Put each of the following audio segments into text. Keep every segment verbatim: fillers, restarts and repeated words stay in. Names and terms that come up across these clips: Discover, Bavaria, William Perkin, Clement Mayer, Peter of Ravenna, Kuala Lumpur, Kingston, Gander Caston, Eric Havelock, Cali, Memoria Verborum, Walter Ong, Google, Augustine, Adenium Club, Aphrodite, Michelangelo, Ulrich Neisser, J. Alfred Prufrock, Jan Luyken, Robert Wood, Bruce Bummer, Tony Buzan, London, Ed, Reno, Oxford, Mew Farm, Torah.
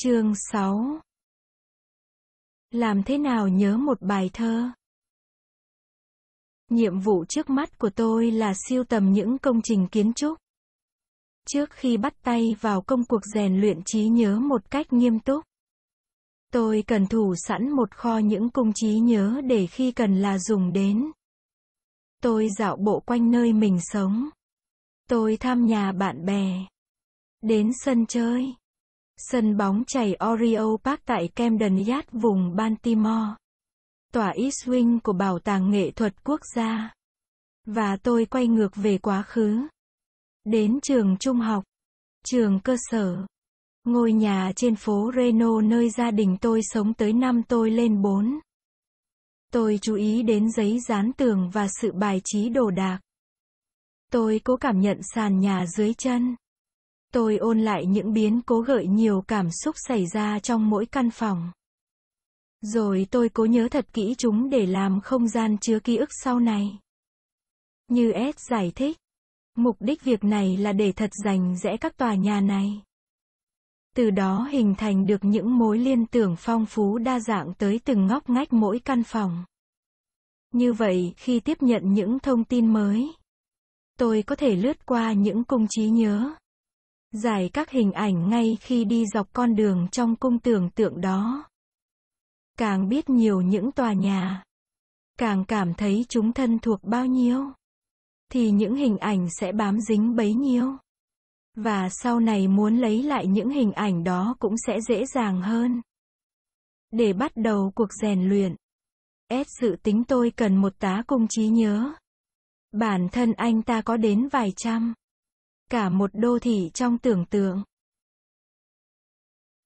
Chương sáu. Làm thế nào nhớ một bài thơ? Nhiệm vụ trước mắt của tôi là sưu tầm những công trình kiến trúc. Trước khi bắt tay vào công cuộc rèn luyện trí nhớ một cách nghiêm túc, tôi cần thủ sẵn một kho những cung trí nhớ để khi cần là dùng đến. Tôi dạo bộ quanh nơi mình sống. Tôi thăm nhà bạn bè. Đến sân chơi. Sân bóng chày Oriole Park tại Camden Yards vùng Baltimore. Tòa East Wing của Bảo tàng Nghệ thuật Quốc gia. Và tôi quay ngược về quá khứ. Đến trường trung học. Trường cơ sở. Ngôi nhà trên phố Reno nơi gia đình tôi sống tới năm tôi lên bốn. Tôi chú ý đến giấy dán tường và sự bài trí đồ đạc. Tôi cố cảm nhận sàn nhà dưới chân. Tôi ôn lại những biến cố gợi nhiều cảm xúc xảy ra trong mỗi căn phòng. Rồi tôi cố nhớ thật kỹ chúng để làm không gian chứa ký ức sau này. Như Ed giải thích, mục đích việc này là để thật rành rẽ các tòa nhà này. Từ đó hình thành được những mối liên tưởng phong phú đa dạng tới từng ngóc ngách mỗi căn phòng. Như vậy, khi tiếp nhận những thông tin mới, tôi có thể lướt qua những cung trí nhớ, giải các hình ảnh ngay khi đi dọc con đường trong cung tưởng tượng đó. Càng biết nhiều những tòa nhà, càng cảm thấy chúng thân thuộc bao nhiêu, thì những hình ảnh sẽ bám dính bấy nhiêu. Và sau này muốn lấy lại những hình ảnh đó cũng sẽ dễ dàng hơn. Để bắt đầu cuộc rèn luyện, Ed dự tính tôi cần một tá cung trí nhớ. Bản thân anh ta có đến vài trăm. Cả một đô thị trong tưởng tượng.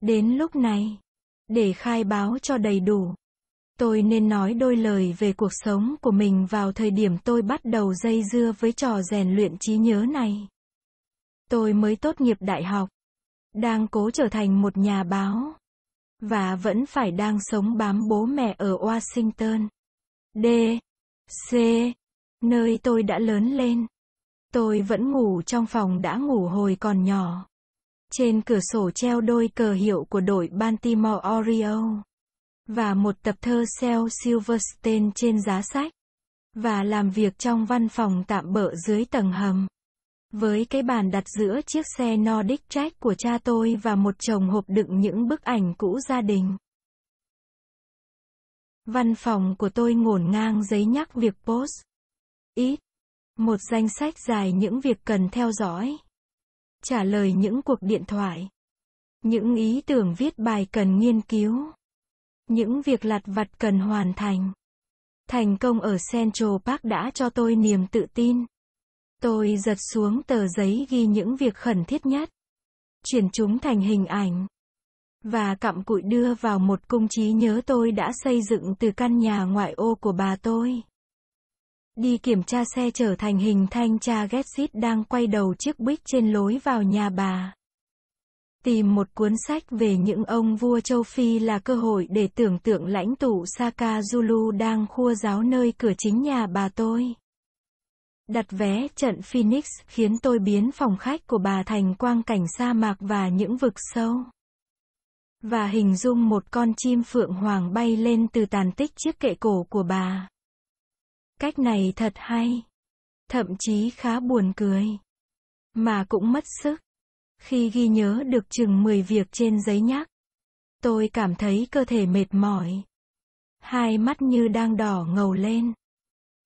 Đến lúc này, để khai báo cho đầy đủ, tôi nên nói đôi lời về cuộc sống của mình vào thời điểm tôi bắt đầu dây dưa với trò rèn luyện trí nhớ này. Tôi mới tốt nghiệp đại học, đang cố trở thành một nhà báo, và vẫn phải đang sống bám bố mẹ ở Washington, D C, nơi tôi đã lớn lên. Tôi vẫn ngủ trong phòng đã ngủ hồi còn nhỏ. Trên cửa sổ treo đôi cờ hiệu của đội Baltimore Orioles, và một tập thơ Shel Silverstein trên giá sách, và làm việc trong văn phòng tạm bợ dưới tầng hầm. Với cái bàn đặt giữa chiếc xe Nordic Track của cha tôi và một chồng hộp đựng những bức ảnh cũ gia đình. Văn phòng của tôi ngổn ngang giấy nhắc việc post. Ít. Một danh sách dài những việc cần theo dõi. Trả lời những cuộc điện thoại. Những ý tưởng viết bài cần nghiên cứu. Những việc lặt vặt cần hoàn thành. Thành công ở Central Park đã cho tôi niềm tự tin. Tôi giật xuống tờ giấy ghi những việc khẩn thiết nhất, chuyển chúng thành hình ảnh, và cặm cụi đưa vào một cung trí nhớ tôi đã xây dựng từ căn nhà ngoại ô của bà tôi. Đi kiểm tra xe trở thành hình thanh tra Getsit đang quay đầu chiếc buýt trên lối vào nhà bà. Tìm một cuốn sách về những ông vua châu Phi là cơ hội để tưởng tượng lãnh tụ Sakazulu đang khua giáo nơi cửa chính nhà bà tôi. Đặt vé trận Phoenix khiến tôi biến phòng khách của bà thành quang cảnh sa mạc và những vực sâu. Và hình dung một con chim phượng hoàng bay lên từ tàn tích chiếc kệ cổ của bà. Cách này thật hay. Thậm chí khá buồn cười. Mà cũng mất sức. Khi ghi nhớ được chừng mười việc trên giấy nhắc, tôi cảm thấy cơ thể mệt mỏi. Hai mắt như đang đỏ ngầu lên.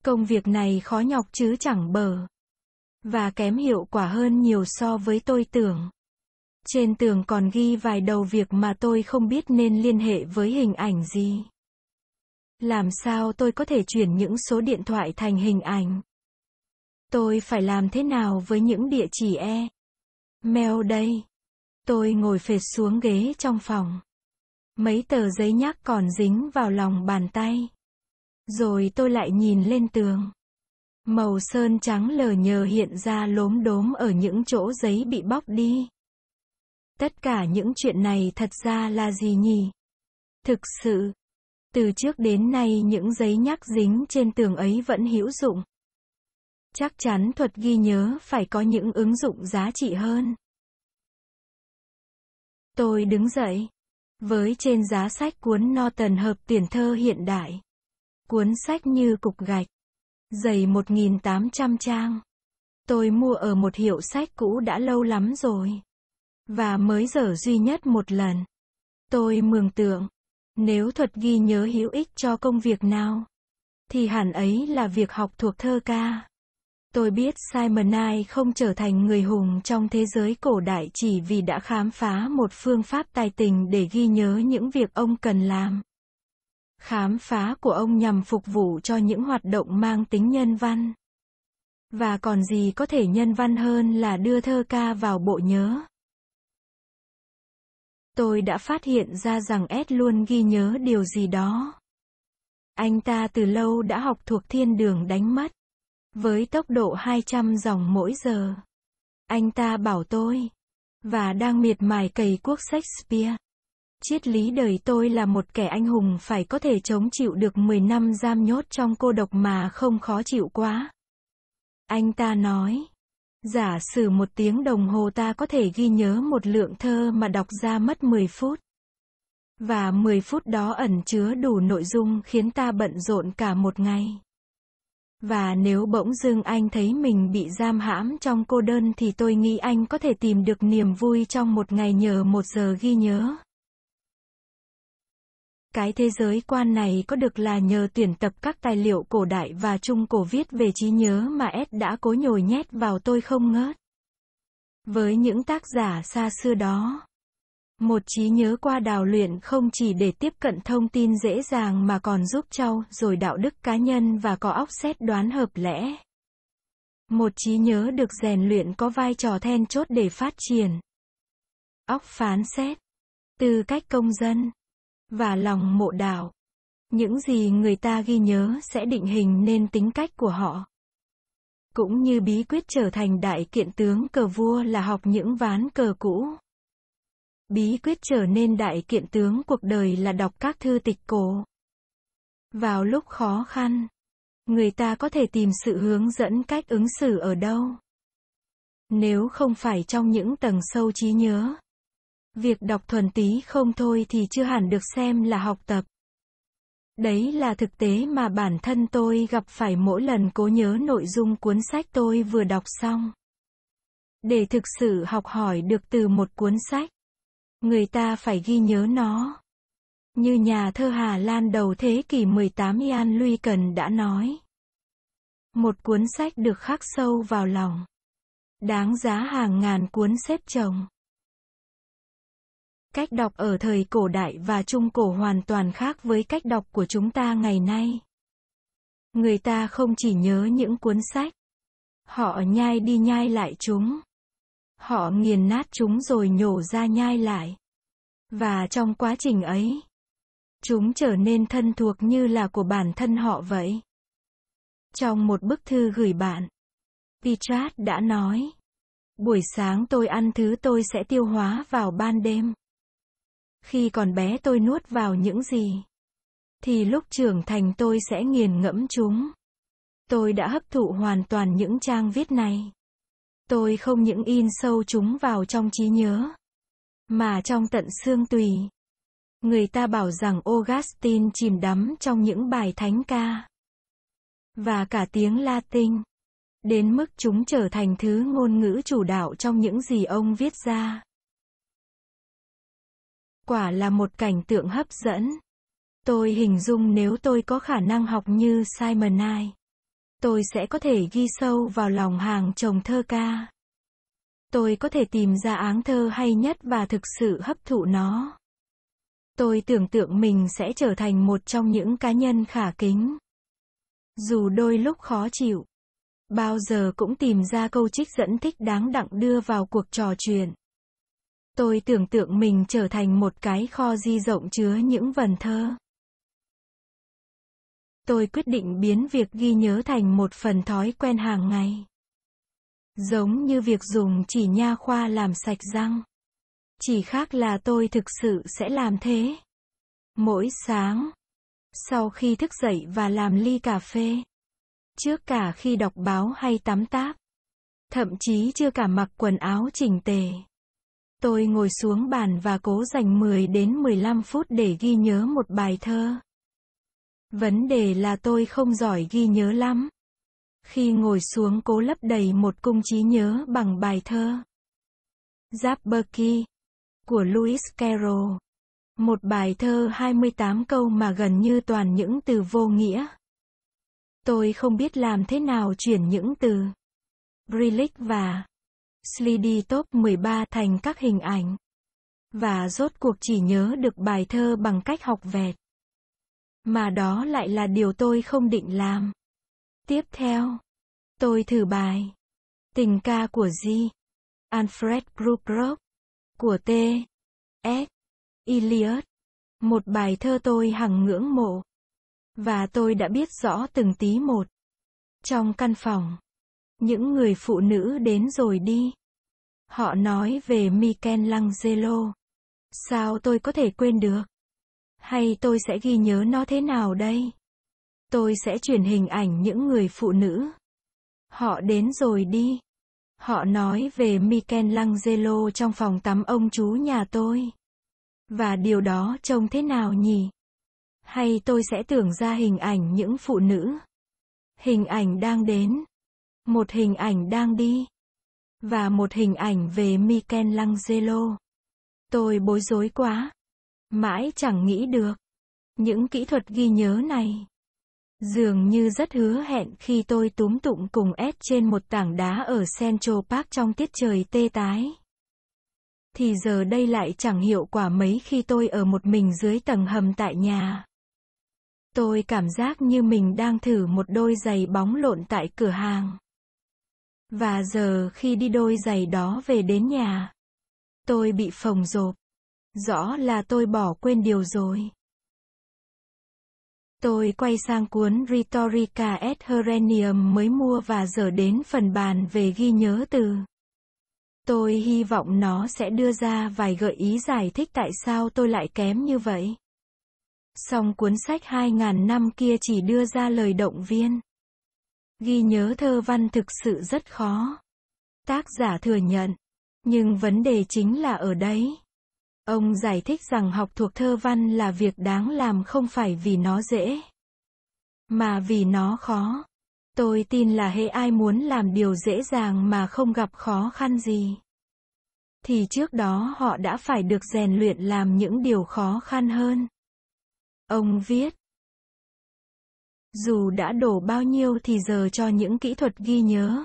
Công việc này khó nhọc chứ chẳng bở. Và kém hiệu quả hơn nhiều so với tôi tưởng. Trên tường còn ghi vài đầu việc mà tôi không biết nên liên hệ với hình ảnh gì. Làm sao tôi có thể chuyển những số điện thoại thành hình ảnh? Tôi phải làm thế nào với những địa chỉ e? Mail đây. Tôi ngồi phệt xuống ghế trong phòng. Mấy tờ giấy nhắc còn dính vào lòng bàn tay. Rồi tôi lại nhìn lên tường. Màu sơn trắng lờ nhờ hiện ra lốm đốm ở những chỗ giấy bị bóc đi. Tất cả những chuyện này thật ra là gì nhỉ? Thực sự, từ trước đến nay những giấy nhắc dính trên tường ấy vẫn hữu dụng. Chắc chắn thuật ghi nhớ phải có những ứng dụng giá trị hơn. Tôi đứng dậy, Với trên giá sách cuốn Norton hợp tuyển thơ hiện đại. Cuốn sách như cục gạch. Dày một nghìn tám trăm trang. Tôi mua ở một hiệu sách cũ đã lâu lắm rồi. Và mới dở duy nhất một lần. Tôi mường tượng. Nếu thuật ghi nhớ hữu ích cho công việc nào, thì hẳn ấy là việc học thuộc thơ ca. Tôi biết Simonides không trở thành người hùng trong thế giới cổ đại chỉ vì đã khám phá một phương pháp tài tình để ghi nhớ những việc ông cần làm. Khám phá của ông nhằm phục vụ cho những hoạt động mang tính nhân văn. Và còn gì có thể nhân văn hơn là đưa thơ ca vào bộ nhớ. Tôi đã phát hiện ra rằng Ed luôn ghi nhớ điều gì đó. Anh ta từ lâu đã học thuộc thiên đường đánh mất. Với tốc độ hai trăm dòng mỗi giờ. Anh ta bảo tôi. Và đang miệt mài cày cuốc Shakespeare. Triết lý đời tôi là một kẻ anh hùng phải có thể chống chịu được mười năm giam nhốt trong cô độc mà không khó chịu quá. Anh ta nói. Giả sử một tiếng đồng hồ ta có thể ghi nhớ một lượng thơ mà đọc ra mất mười phút. Và mười phút đó ẩn chứa đủ nội dung khiến ta bận rộn cả một ngày. Và nếu bỗng dưng anh thấy mình bị giam hãm trong cô đơn thì tôi nghĩ anh có thể tìm được niềm vui trong một ngày nhờ một giờ ghi nhớ. Cái thế giới quan này có được là nhờ tuyển tập các tài liệu cổ đại và trung cổ viết về trí nhớ mà Ed đã cố nhồi nhét vào tôi không ngớt. Với những tác giả xa xưa đó, một trí nhớ qua đào luyện không chỉ để tiếp cận thông tin dễ dàng mà còn giúp trau dồi đạo đức cá nhân và có óc xét đoán hợp lẽ. Một trí nhớ được rèn luyện có vai trò then chốt để phát triển óc phán xét, tư cách công dân và lòng mộ đạo. Những gì người ta ghi nhớ sẽ định hình nên tính cách của họ. Cũng như bí quyết trở thành đại kiện tướng cờ vua là học những ván cờ cũ. Bí quyết trở nên đại kiện tướng cuộc đời là đọc các thư tịch cổ. Vào lúc khó khăn, người ta có thể tìm sự hướng dẫn cách ứng xử ở đâu? Nếu không phải trong những tầng sâu trí nhớ, việc đọc thuần túy không thôi thì chưa hẳn được xem là học tập. Đấy là thực tế mà bản thân tôi gặp phải mỗi lần cố nhớ nội dung cuốn sách tôi vừa đọc xong. Để thực sự học hỏi được từ một cuốn sách, người ta phải ghi nhớ nó. Như nhà thơ Hà Lan đầu thế kỷ mười tám Jan Luyken đã nói. Một cuốn sách được khắc sâu vào lòng, đáng giá hàng ngàn cuốn xếp chồng. Cách đọc ở thời cổ đại và trung cổ hoàn toàn khác với cách đọc của chúng ta ngày nay. Người ta không chỉ nhớ những cuốn sách. Họ nhai đi nhai lại chúng. Họ nghiền nát chúng rồi nhổ ra nhai lại. Và trong quá trình ấy, chúng trở nên thân thuộc như là của bản thân họ vậy. Trong một bức thư gửi bạn, Petrarch đã nói, buổi sáng tôi ăn thứ tôi sẽ tiêu hóa vào ban đêm. Khi còn bé tôi nuốt vào những gì, thì lúc trưởng thành tôi sẽ nghiền ngẫm chúng. Tôi đã hấp thụ hoàn toàn những trang viết này. Tôi không những in sâu chúng vào trong trí nhớ, mà trong tận xương tủy. Người ta bảo rằng Augustine chìm đắm trong những bài thánh ca, và cả tiếng Latin, đến mức chúng trở thành thứ ngôn ngữ chủ đạo trong những gì ông viết ra. Quả là một cảnh tượng hấp dẫn. Tôi hình dung nếu tôi có khả năng học như Simonides, tôi sẽ có thể ghi sâu vào lòng hàng chồng thơ ca. Tôi có thể tìm ra áng thơ hay nhất và thực sự hấp thụ nó. Tôi tưởng tượng mình sẽ trở thành một trong những cá nhân khả kính. Dù đôi lúc khó chịu, bao giờ cũng tìm ra câu trích dẫn thích đáng đặng đưa vào cuộc trò chuyện. Tôi tưởng tượng mình trở thành một cái kho di rộng chứa những vần thơ. Tôi quyết định biến việc ghi nhớ thành một phần thói quen hàng ngày. Giống như việc dùng chỉ nha khoa làm sạch răng. Chỉ khác là tôi thực sự sẽ làm thế. Mỗi sáng, sau khi thức dậy và làm ly cà phê, trước cả khi đọc báo hay tắm táp, thậm chí chưa cả mặc quần áo chỉnh tề, Tôi ngồi xuống bàn và cố dành mười đến mười lăm phút để ghi nhớ một bài thơ. Vấn đề là tôi không giỏi ghi nhớ lắm. Khi ngồi xuống cố lấp đầy một cung trí nhớ bằng bài thơ Jabberwocky của Lewis Carroll. Một bài thơ hai mươi tám câu mà gần như toàn những từ vô nghĩa. Tôi không biết làm thế nào chuyển những từ Brilic và Sleedy top mười ba thành các hình ảnh. Và rốt cuộc chỉ nhớ được bài thơ bằng cách học vẹt. Mà đó lại là điều tôi không định làm. Tiếp theo, tôi thử bài Tình ca của J. Alfred Prufrock của T. Ed. Iliad, một bài thơ tôi hằng ngưỡng mộ. Và tôi đã biết rõ từng tí một. Trong căn phòng, những người phụ nữ đến rồi đi. Họ nói về Michelangelo. Sao tôi có thể quên được? Hay tôi sẽ ghi nhớ nó thế nào đây? Tôi sẽ chuyển hình ảnh những người phụ nữ. Họ đến rồi đi. Họ nói về Michelangelo trong phòng tắm ông chú nhà tôi. Và điều đó trông thế nào nhỉ? Hay tôi sẽ tưởng ra hình ảnh những phụ nữ. Hình ảnh đang đến. Một hình ảnh đang đi. Và một hình ảnh về Michelangelo. Tôi bối rối quá. Mãi chẳng nghĩ được. Những kỹ thuật ghi nhớ này dường như rất hứa hẹn khi tôi túm tụng cùng Ed trên một tảng đá ở Central Park trong tiết trời tê tái. Thì giờ đây lại chẳng hiệu quả mấy khi tôi ở một mình dưới tầng hầm tại nhà. Tôi cảm giác như mình đang thử một đôi giày bóng lộn tại cửa hàng. Và giờ khi đi đôi giày đó về đến nhà, tôi bị phồng rộp. Rõ là tôi bỏ quên điều rồi. Tôi quay sang cuốn Rhetorica et Herennium mới mua và giờ đến phần bàn về ghi nhớ từ. Tôi hy vọng nó sẽ đưa ra vài gợi ý giải thích tại sao tôi lại kém như vậy. Song cuốn sách hai nghìn năm kia chỉ đưa ra lời động viên. Ghi nhớ thơ văn thực sự rất khó. Tác giả thừa nhận. Nhưng vấn đề chính là ở đấy. Ông giải thích rằng học thuộc thơ văn là việc đáng làm không phải vì nó dễ, mà vì nó khó. Tôi tin là hễ ai muốn làm điều dễ dàng mà không gặp khó khăn gì, thì trước đó họ đã phải được rèn luyện làm những điều khó khăn hơn. Ông viết, dù đã đổ bao nhiêu thì giờ cho những kỹ thuật ghi nhớ.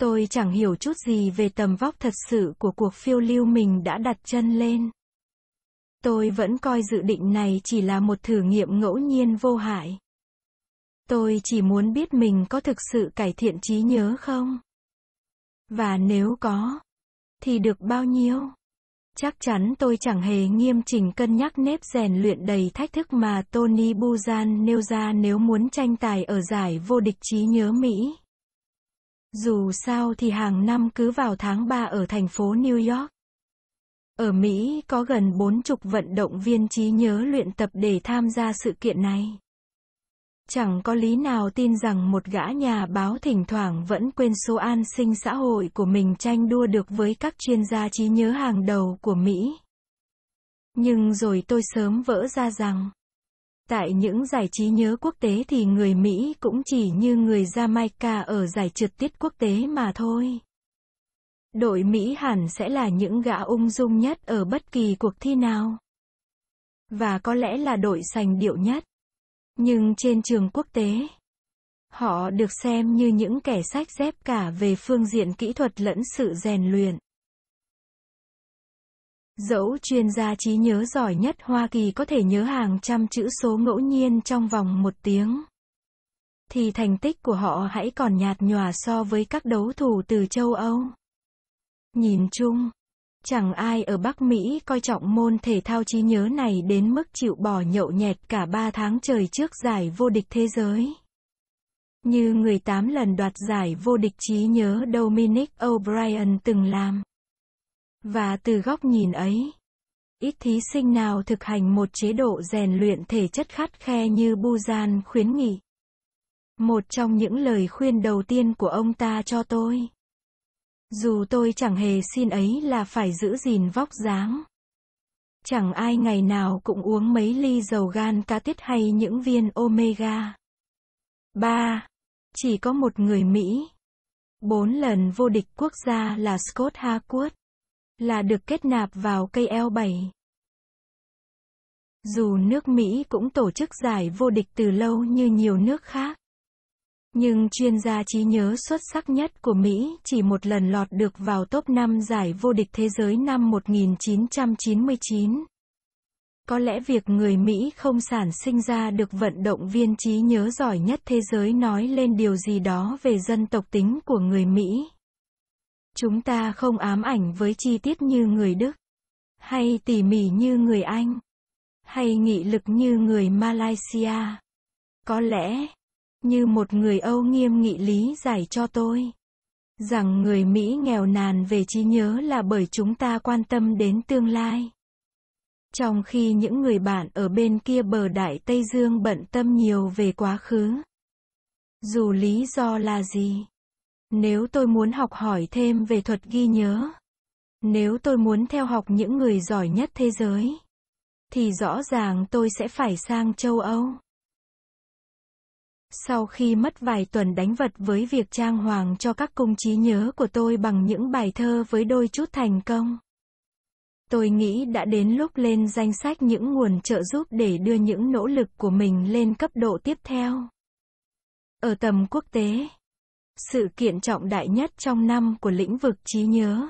Tôi chẳng hiểu chút gì về tầm vóc thật sự của cuộc phiêu lưu mình đã đặt chân lên. Tôi vẫn coi dự định này chỉ là một thử nghiệm ngẫu nhiên vô hại. Tôi chỉ muốn biết mình có thực sự cải thiện trí nhớ không? Và nếu có, thì được bao nhiêu? Chắc chắn tôi chẳng hề nghiêm chỉnh cân nhắc nếp rèn luyện đầy thách thức mà Tony Buzan nêu ra nếu muốn tranh tài ở giải vô địch trí nhớ Mỹ. Dù sao thì hàng năm cứ vào tháng ba ở thành phố New York, ở Mỹ có gần bốn chục vận động viên trí nhớ luyện tập để tham gia sự kiện này. Chẳng có lý nào tin rằng một gã nhà báo thỉnh thoảng vẫn quên số an sinh xã hội của mình tranh đua được với các chuyên gia trí nhớ hàng đầu của Mỹ. Nhưng rồi tôi sớm vỡ ra rằng, tại những giải trí nhớ quốc tế thì người Mỹ cũng chỉ như người Jamaica ở giải trượt tuyết quốc tế mà thôi. Đội Mỹ hẳn sẽ là những gã ung dung nhất ở bất kỳ cuộc thi nào. Và có lẽ là đội sành điệu nhất. Nhưng trên trường quốc tế, họ được xem như những kẻ sách dép cả về phương diện kỹ thuật lẫn sự rèn luyện. Dẫu chuyên gia trí nhớ giỏi nhất Hoa Kỳ có thể nhớ hàng trăm chữ số ngẫu nhiên trong vòng một tiếng, thì thành tích của họ hãy còn nhạt nhòa so với các đấu thủ từ châu Âu. Nhìn chung, chẳng ai ở Bắc Mỹ coi trọng môn thể thao trí nhớ này đến mức chịu bỏ nhậu nhẹt cả ba tháng trời trước giải vô địch thế giới, như người tám lần đoạt giải vô địch trí nhớ Dominic O'Brien từng làm. Và từ góc nhìn ấy, ít thí sinh nào thực hành một chế độ rèn luyện thể chất khắt khe như Buzan khuyến nghị. Một trong những lời khuyên đầu tiên của ông ta cho tôi Dù tôi chẳng hề xin ấy là phải giữ gìn vóc dáng. Chẳng ai ngày nào cũng uống mấy ly dầu gan cá tiết hay những viên omega. ba. Chỉ có một người Mỹ. Bốn lần vô địch quốc gia là Scott Harcourt, là được kết nạp vào cây L bảy. Dù nước Mỹ cũng tổ chức giải vô địch từ lâu như nhiều nước khác, nhưng chuyên gia trí nhớ xuất sắc nhất của Mỹ chỉ một lần lọt được vào top năm giải vô địch thế giới năm một nghìn chín trăm chín mươi chín. Có lẽ việc người Mỹ không sản sinh ra được vận động viên trí nhớ giỏi nhất thế giới nói lên điều gì đó về dân tộc tính của người Mỹ. Chúng ta không ám ảnh với chi tiết như người Đức, hay tỉ mỉ như người Anh, hay nghị lực như người Malaysia. Có lẽ, như một người Âu nghiêm nghị lý giải cho tôi, rằng người Mỹ nghèo nàn về trí nhớ là bởi chúng ta quan tâm đến tương lai, trong khi những người bạn ở bên kia bờ Đại Tây Dương bận tâm nhiều về quá khứ. Dù lý do là gì, nếu tôi muốn học hỏi thêm về thuật ghi nhớ, nếu tôi muốn theo học những người giỏi nhất thế giới, thì rõ ràng tôi sẽ phải sang châu Âu. Sau khi mất vài tuần đánh vật với việc trang hoàng cho các cung trí nhớ của tôi bằng những bài thơ với đôi chút thành công, tôi nghĩ đã đến lúc lên danh sách những nguồn trợ giúp để đưa những nỗ lực của mình lên cấp độ tiếp theo. Ở tầm quốc tế, sự kiện trọng đại nhất trong năm của lĩnh vực trí nhớ,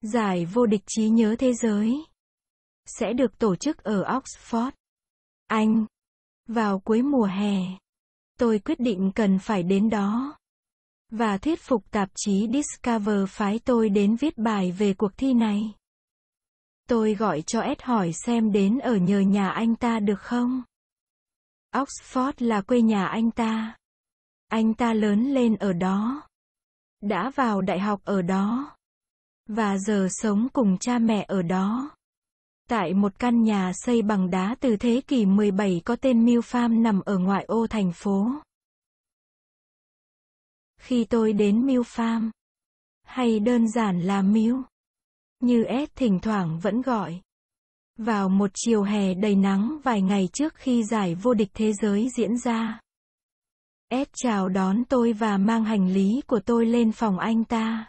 giải vô địch trí nhớ thế giới, sẽ được tổ chức ở Oxford, Anh, vào cuối mùa hè. Tôi quyết định cần phải đến đó, và thuyết phục tạp chí Discover phái tôi đến viết bài về cuộc thi này. Tôi gọi cho Ed hỏi xem đến ở nhờ nhà anh ta được không. Oxford là quê nhà anh ta. Anh ta lớn lên ở đó, đã vào đại học ở đó, và giờ sống cùng cha mẹ ở đó, tại một căn nhà xây bằng đá từ thế kỷ mười bảy có tên Mew Farm nằm ở ngoại ô thành phố. Khi tôi đến Mew Farm, hay đơn giản là Mew, như Ed thỉnh thoảng vẫn gọi, vào một chiều hè đầy nắng vài ngày trước khi giải vô địch thế giới diễn ra, Ed chào đón tôi và mang hành lý của tôi lên phòng anh ta.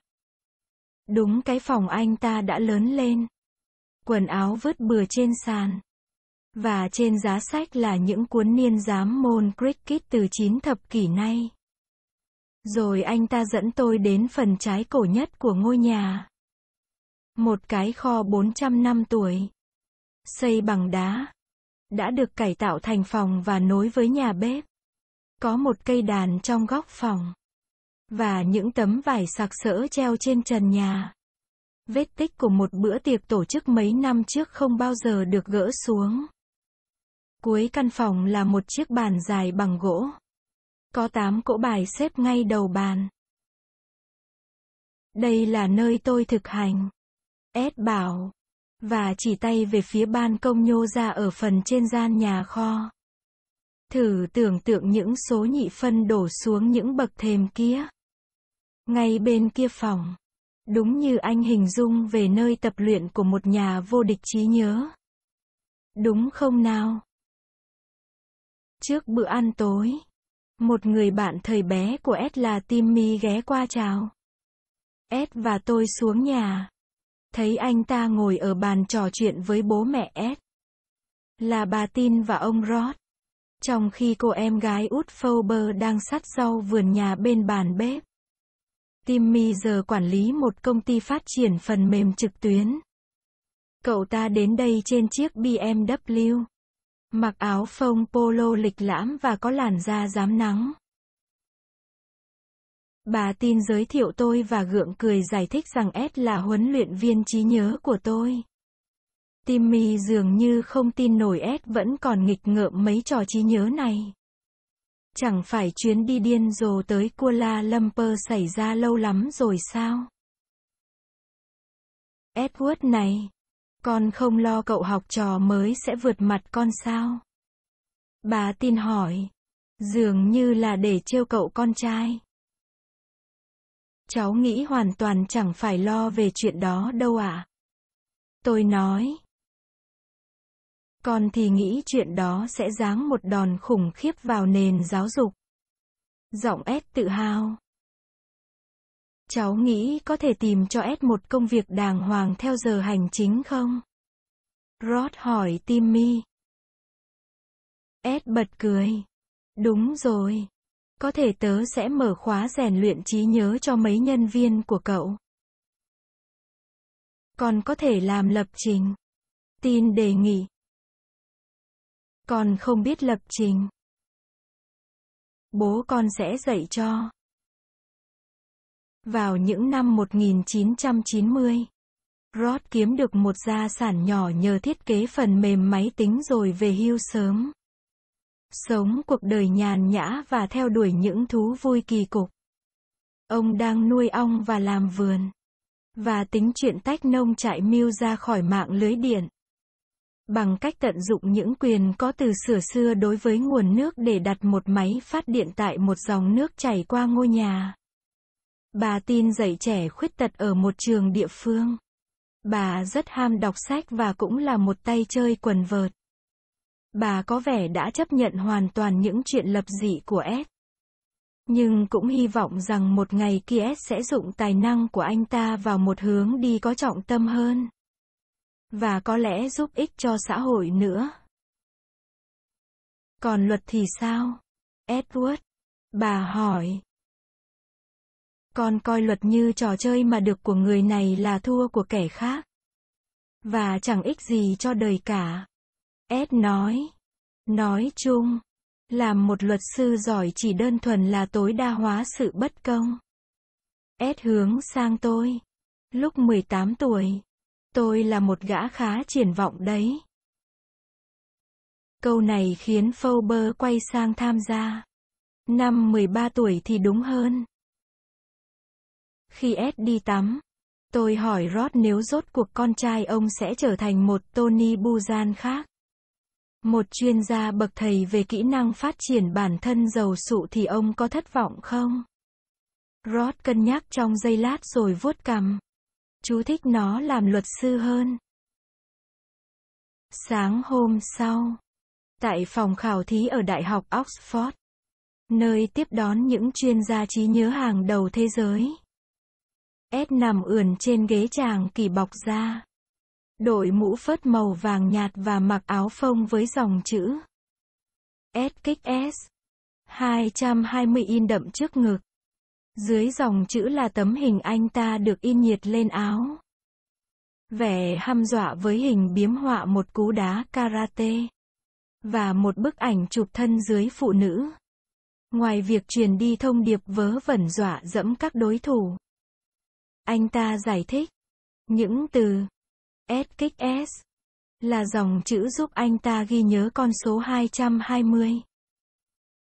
Đúng cái phòng anh ta đã lớn lên. Quần áo vứt bừa trên sàn. Và trên giá sách là những cuốn niên giám môn cricket từ chín thập kỷ nay. Rồi anh ta dẫn tôi đến phần trái cổ nhất của ngôi nhà. Một cái kho bốn trăm năm tuổi, xây bằng đá, đã được cải tạo thành phòng và nối với nhà bếp. Có một cây đàn trong góc phòng, và những tấm vải sặc sỡ treo trên trần nhà. Vết tích của một bữa tiệc tổ chức mấy năm trước không bao giờ được gỡ xuống. Cuối căn phòng là một chiếc bàn dài bằng gỗ. Có tám cỗ bài xếp ngay đầu bàn. Đây là nơi tôi thực hành, Ed bảo, và chỉ tay về phía ban công nhô ra ở phần trên gian nhà kho. Thử tưởng tượng những số nhị phân đổ xuống những bậc thềm kia. Ngay bên kia phòng. Đúng như anh hình dung về nơi tập luyện của một nhà vô địch trí nhớ. Đúng không nào? Trước bữa ăn tối, một người bạn thời bé của Ed là Timmy ghé qua chào. Ed và tôi xuống nhà. Thấy anh ta ngồi ở bàn trò chuyện với bố mẹ Ed, là bà Tin và ông Rod, trong khi cô em gái út Faber đang sắt rau vườn nhà bên bàn bếp. Timmy giờ quản lý một công ty phát triển phần mềm trực tuyến. Cậu ta đến đây trên chiếc B M W, mặc áo phông polo lịch lãm và có làn da rám nắng. Bà Tin giới thiệu tôi và gượng cười giải thích rằng Ed là huấn luyện viên trí nhớ của tôi. Timmy dường như không tin nổi Ed vẫn còn nghịch ngợm mấy trò trí nhớ này. Chẳng phải chuyến đi điên rồ tới Kuala Lumpur xảy ra lâu lắm rồi sao? Edward này, con không lo cậu học trò mới sẽ vượt mặt con sao? Bà Tin hỏi, dường như là để trêu cậu con trai. Cháu nghĩ hoàn toàn chẳng phải lo về chuyện đó đâu ạ. À? Tôi nói. Con thì nghĩ chuyện đó sẽ giáng một đòn khủng khiếp vào nền giáo dục. Giọng Ed tự hào. Cháu nghĩ có thể tìm cho Ed một công việc đàng hoàng theo giờ hành chính không? Rod hỏi Timmy. Ed bật cười. Đúng rồi. Có thể tớ sẽ mở khóa rèn luyện trí nhớ cho mấy nhân viên của cậu. Con có thể làm lập trình. Tin đề nghị. Con không biết lập trình. Bố con sẽ dạy cho. Vào những năm một nghìn chín trăm chín mươi, Rod kiếm được một gia sản nhỏ nhờ thiết kế phần mềm máy tính rồi về hưu sớm. Sống cuộc đời nhàn nhã và theo đuổi những thú vui kỳ cục. Ông đang nuôi ong và làm vườn. Và tính chuyện tách nông trại Mew ra khỏi mạng lưới điện. Bằng cách tận dụng những quyền có từ xưa xưa đối với nguồn nước để đặt một máy phát điện tại một dòng nước chảy qua ngôi nhà. Bà Tin dạy trẻ khuyết tật ở một trường địa phương. Bà rất ham đọc sách và cũng là một tay chơi quần vợt. Bà có vẻ đã chấp nhận hoàn toàn những chuyện lập dị của Ed. Nhưng cũng hy vọng rằng một ngày kia Ed sẽ dụng tài năng của anh ta vào một hướng đi có trọng tâm hơn. Và có lẽ giúp ích cho xã hội nữa. Còn luật thì sao? Edward. Bà hỏi. Con coi luật như trò chơi mà được của người này là thua của kẻ khác. Và chẳng ích gì cho đời cả. Ed nói. Nói chung, làm một luật sư giỏi chỉ đơn thuần là tối đa hóa sự bất công. Ed hướng sang tôi. Lúc mười tám tuổi, tôi là một gã khá triển vọng đấy. Câu này khiến Faber quay sang tham gia. Năm mười ba tuổi thì đúng hơn. Khi Ed đi tắm, tôi hỏi Rod nếu rốt cuộc con trai ông sẽ trở thành một Tony Buzan khác. Một chuyên gia bậc thầy về kỹ năng phát triển bản thân giàu sụ thì ông có thất vọng không? Rod cân nhắc trong giây lát rồi vuốt cằm. Chú thích nó làm luật sư hơn. Sáng hôm sau, tại phòng khảo thí ở Đại học Oxford, nơi tiếp đón những chuyên gia trí nhớ hàng đầu thế giới, Ed nằm ườn trên ghế tràng kỳ bọc da, đội mũ phớt màu vàng nhạt và mặc áo phông với dòng chữ Ed kích S hai trăm hai mươi in đậm trước ngực. Dưới dòng chữ là tấm hình anh ta được in nhiệt lên áo. Vẻ hăm dọa với hình biếm họa một cú đá karate. Và một bức ảnh chụp thân dưới phụ nữ. Ngoài việc truyền đi thông điệp vớ vẩn dọa dẫm các đối thủ, anh ta giải thích, những từ Ed kích S là dòng chữ giúp anh ta ghi nhớ con số hai trăm hai mươi.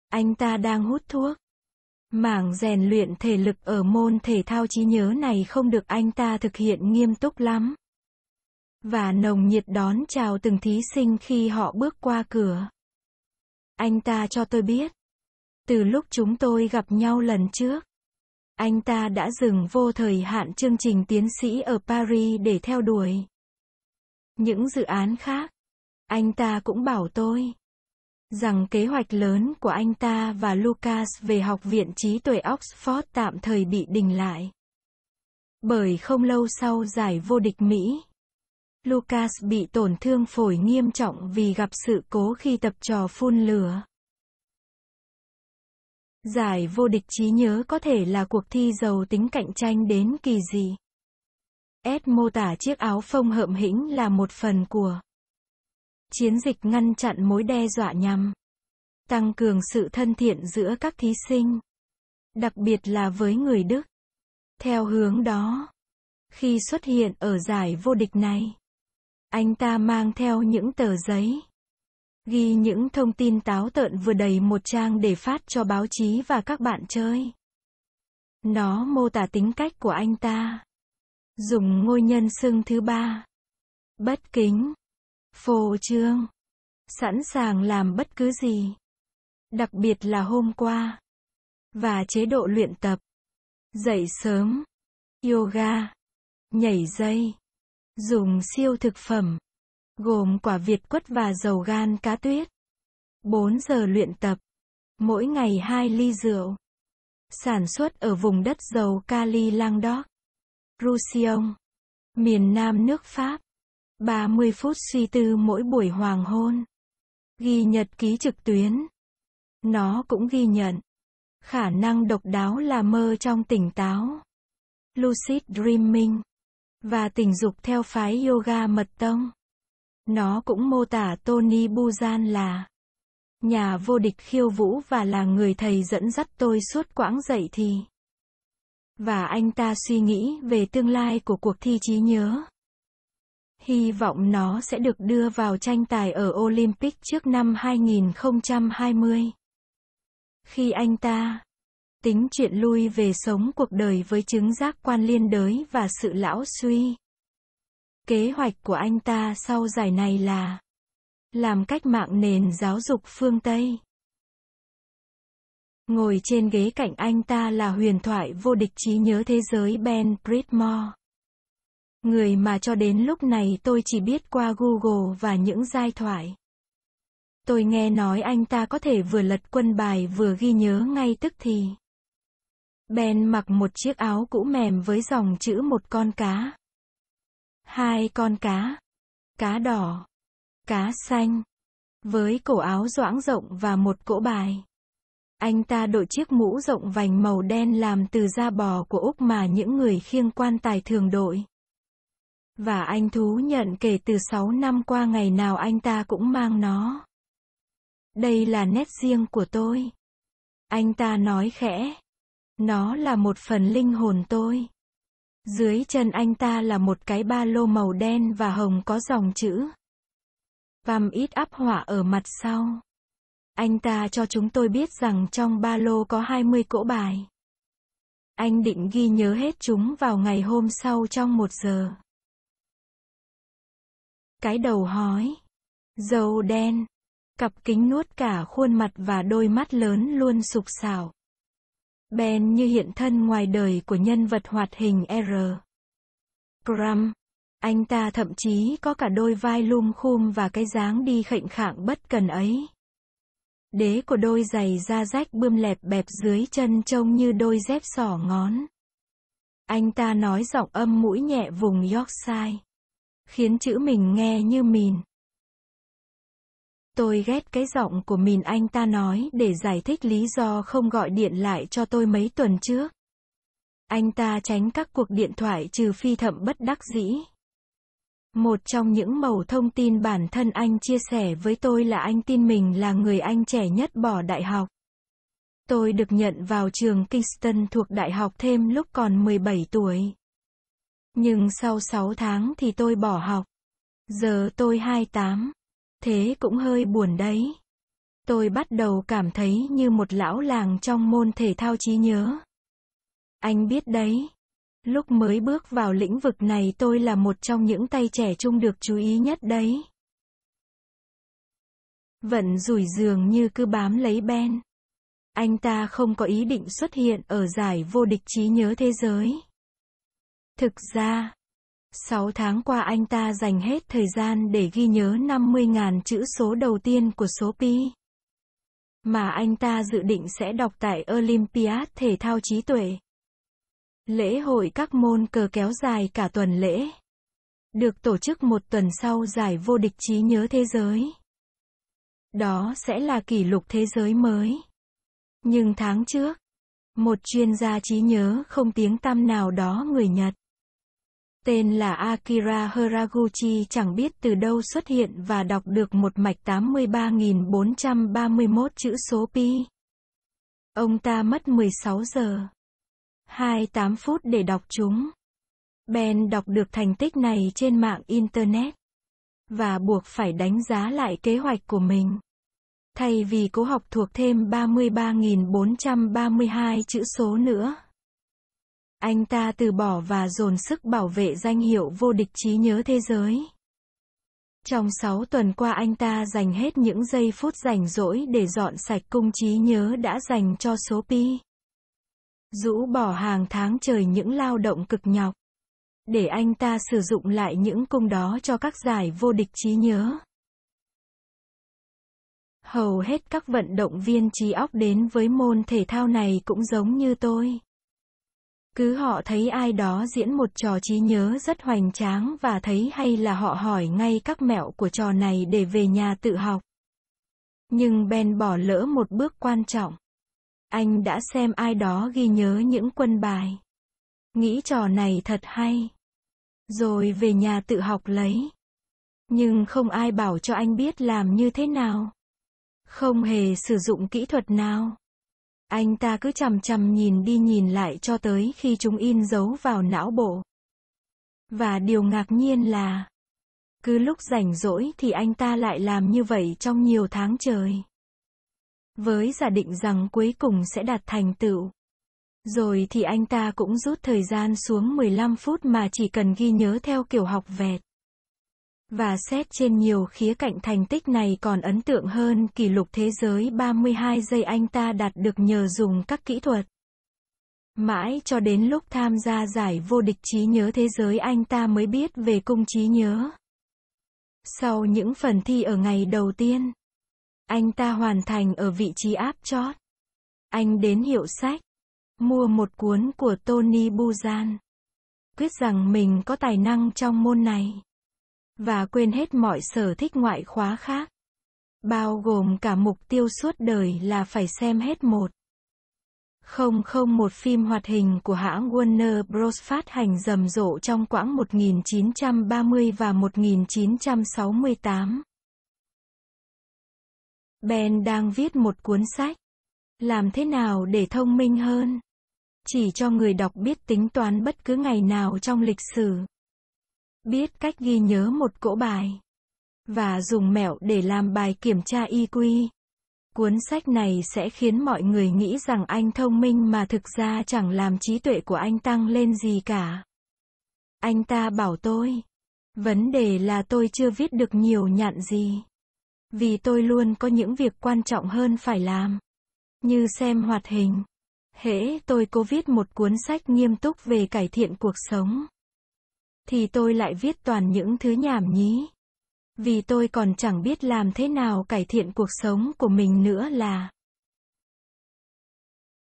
Anh ta đang hút thuốc. Mảng rèn luyện thể lực ở môn thể thao trí nhớ này không được anh ta thực hiện nghiêm túc lắm. Và nồng nhiệt đón chào từng thí sinh khi họ bước qua cửa. Anh ta cho tôi biết, từ lúc chúng tôi gặp nhau lần trước, anh ta đã dừng vô thời hạn chương trình tiến sĩ ở Paris để theo đuổi những dự án khác. Anh ta cũng bảo tôi rằng kế hoạch lớn của anh ta và Lucas về Học viện Trí tuệ Oxford tạm thời bị đình lại. Bởi không lâu sau giải vô địch Mỹ, Lucas bị tổn thương phổi nghiêm trọng vì gặp sự cố khi tập trò phun lửa. Giải vô địch trí nhớ có thể là cuộc thi giàu tính cạnh tranh đến kỳ dị. Ed mô tả chiếc áo phông hợm hĩnh là một phần của chiến dịch ngăn chặn mối đe dọa nhằm tăng cường sự thân thiện giữa các thí sinh, đặc biệt là với người Đức. Theo hướng đó, khi xuất hiện ở giải vô địch này, anh ta mang theo những tờ giấy, ghi những thông tin táo tợn vừa đầy một trang để phát cho báo chí và các bạn chơi. Nó mô tả tính cách của anh ta, dùng ngôi nhân xưng thứ ba, bất kính, phô trương, sẵn sàng làm bất cứ gì, đặc biệt là hôm qua, và chế độ luyện tập. dậy sớm, yoga, nhảy dây, dùng siêu thực phẩm, gồm quả việt quất và dầu gan cá tuyết, bốn giờ luyện tập, mỗi ngày hai ly rượu, sản xuất ở vùng đất giàu Cali Languedoc, Roussillon, miền nam nước Pháp, ba mươi phút suy tư mỗi buổi hoàng hôn, ghi nhật ký trực tuyến. Nó cũng ghi nhận khả năng độc đáo là mơ trong tỉnh táo, lucid dreaming, và tình dục theo phái yoga mật tông. Nó cũng mô tả Tony Buzan là nhà vô địch khiêu vũ và là người thầy dẫn dắt tôi suốt quãng dậy thì. Và anh ta suy nghĩ về tương lai của cuộc thi trí nhớ. Hy vọng nó sẽ được đưa vào tranh tài ở Olympic trước năm hai nghìn không trăm hai mươi. Khi anh ta tính chuyện lui về sống cuộc đời với chứng giác quan liên đới và sự lão suy. Kế hoạch của anh ta sau giải này là làm cách mạng nền giáo dục phương Tây. Ngồi trên ghế cạnh anh ta là huyền thoại vô địch trí nhớ thế giới Ben Pritmore. Người mà cho đến lúc này tôi chỉ biết qua Google và những giai thoại. Tôi nghe nói anh ta có thể vừa lật quân bài vừa ghi nhớ ngay tức thì. Ben mặc một chiếc áo cũ mềm với dòng chữ một con cá, hai con cá, cá đỏ, cá xanh, với cổ áo doãng rộng và một cỗ bài. Anh ta đội chiếc mũ rộng vành màu đen làm từ da bò của Úc mà những người khiêng quan tài thường đội. Và anh thú nhận kể từ sáu năm qua ngày nào anh ta cũng mang nó. Đây là nét riêng của tôi. Anh ta nói khẽ. Nó là một phần linh hồn tôi. Dưới chân anh ta là một cái ba lô màu đen và hồng có dòng chữ Pam ít áp họa ở mặt sau. Anh ta cho chúng tôi biết rằng trong ba lô có hai mươi cỗ bài. Anh định ghi nhớ hết chúng vào ngày hôm sau trong một giờ. Cái đầu hói, râu đen, cặp kính nuốt cả khuôn mặt và đôi mắt lớn luôn sục sạo. Ben như hiện thân ngoài đời của nhân vật hoạt hình R. Crumb. Anh ta thậm chí có cả đôi vai lum khum và cái dáng đi khệnh khạng bất cần ấy. Đế của đôi giày da rách bươm lẹp bẹp dưới chân trông như đôi dép xỏ ngón. Anh ta nói giọng âm mũi nhẹ vùng Yorkshire, khiến chữ mình nghe như mìn. Tôi ghét cái giọng của mìn anh ta nói để giải thích lý do không gọi điện lại cho tôi mấy tuần trước. Anh ta tránh các cuộc điện thoại trừ phi thậm bất đắc dĩ. Một trong những mẩu thông tin bản thân anh chia sẻ với tôi là anh tin mình là người anh trẻ nhất bỏ đại học. Tôi được nhận vào trường Kingston thuộc đại học thêm lúc còn mười bảy tuổi. Nhưng sau sáu tháng thì tôi bỏ học. Giờ tôi hai mươi tám. Thế cũng hơi buồn đấy. Tôi bắt đầu cảm thấy như một lão làng trong môn thể thao trí nhớ. Anh biết đấy. Lúc mới bước vào lĩnh vực này tôi là một trong những tay trẻ trung được chú ý nhất đấy. Vận rủi dường như cứ bám lấy Ben. Anh ta không có ý định xuất hiện ở giải vô địch trí nhớ thế giới. Thực ra, sáu tháng qua anh ta dành hết thời gian để ghi nhớ năm mươi nghìn chữ số đầu tiên của số pi. Mà anh ta dự định sẽ đọc tại Olympiad thể thao trí tuệ. Lễ hội các môn cờ kéo dài cả tuần lễ, được tổ chức một tuần sau giải vô địch trí nhớ thế giới. Đó sẽ là kỷ lục thế giới mới. Nhưng tháng trước, một chuyên gia trí nhớ không tiếng tăm nào đó người Nhật, tên là Akira Haraguchi chẳng biết từ đâu xuất hiện và đọc được một mạch tám mươi ba nghìn bốn trăm ba mươi mốt chữ số pi. Ông ta mất mười sáu giờ. hai mươi tám phút để đọc chúng. Ben đọc được thành tích này trên mạng Internet, và buộc phải đánh giá lại kế hoạch của mình. Thay vì cố học thuộc thêm ba mươi ba nghìn bốn trăm ba mươi hai chữ số nữa, anh ta từ bỏ và dồn sức bảo vệ danh hiệu vô địch trí nhớ thế giới. Trong sáu tuần qua anh ta dành hết những giây phút rảnh rỗi để dọn sạch cung trí nhớ đã dành cho số pi. rũ bỏ hàng tháng trời những lao động cực nhọc, để anh ta sử dụng lại những cung đó cho các giải vô địch trí nhớ. Hầu hết các vận động viên trí óc đến với môn thể thao này cũng giống như tôi. Cứ họ thấy ai đó diễn một trò trí nhớ rất hoành tráng và thấy hay là họ hỏi ngay các mẹo của trò này để về nhà tự học. Nhưng Ben bỏ lỡ một bước quan trọng. Anh đã xem ai đó ghi nhớ những quân bài, nghĩ trò này thật hay, rồi về nhà tự học lấy. Nhưng không ai bảo cho anh biết làm như thế nào. Không hề sử dụng kỹ thuật nào. Anh ta cứ chằm chằm nhìn đi nhìn lại cho tới khi chúng in dấu vào não bộ. Và điều ngạc nhiên là, cứ lúc rảnh rỗi thì anh ta lại làm như vậy trong nhiều tháng trời. Với giả định rằng cuối cùng sẽ đạt thành tựu. Rồi thì anh ta cũng rút thời gian xuống mười lăm phút mà chỉ cần ghi nhớ theo kiểu học vẹt. Và xét trên nhiều khía cạnh thành tích này còn ấn tượng hơn kỷ lục thế giới ba mươi hai giây anh ta đạt được nhờ dùng các kỹ thuật. Mãi cho đến lúc tham gia giải vô địch trí nhớ thế giới anh ta mới biết về cung trí nhớ. Sau những phần thi ở ngày đầu tiên, anh ta hoàn thành ở vị trí áp chót. Anh đến hiệu sách, mua một cuốn của Tony Buzan, quyết rằng mình có tài năng trong môn này. Và quên hết mọi sở thích ngoại khóa khác, bao gồm cả mục tiêu suốt đời là phải xem hết một không không một phim hoạt hình của hãng Warner Bros. Phát hành rầm rộ trong quãng một nghìn chín trăm ba mươi và một nghìn chín trăm sáu mươi tám. Ben đang viết một cuốn sách, làm thế nào để thông minh hơn, chỉ cho người đọc biết tính toán bất cứ ngày nào trong lịch sử. Biết cách ghi nhớ một cỗ bài. Và dùng mẹo để làm bài kiểm tra i kiu. Cuốn sách này sẽ khiến mọi người nghĩ rằng anh thông minh mà thực ra chẳng làm trí tuệ của anh tăng lên gì cả. Anh ta bảo tôi. Vấn đề là tôi chưa viết được nhiều nhạn gì. Vì tôi luôn có những việc quan trọng hơn phải làm. Như xem hoạt hình. Hễ tôi cố viết một cuốn sách nghiêm túc về cải thiện cuộc sống. Thì tôi lại viết toàn những thứ nhảm nhí. Vì tôi còn chẳng biết làm thế nào cải thiện cuộc sống của mình nữa là.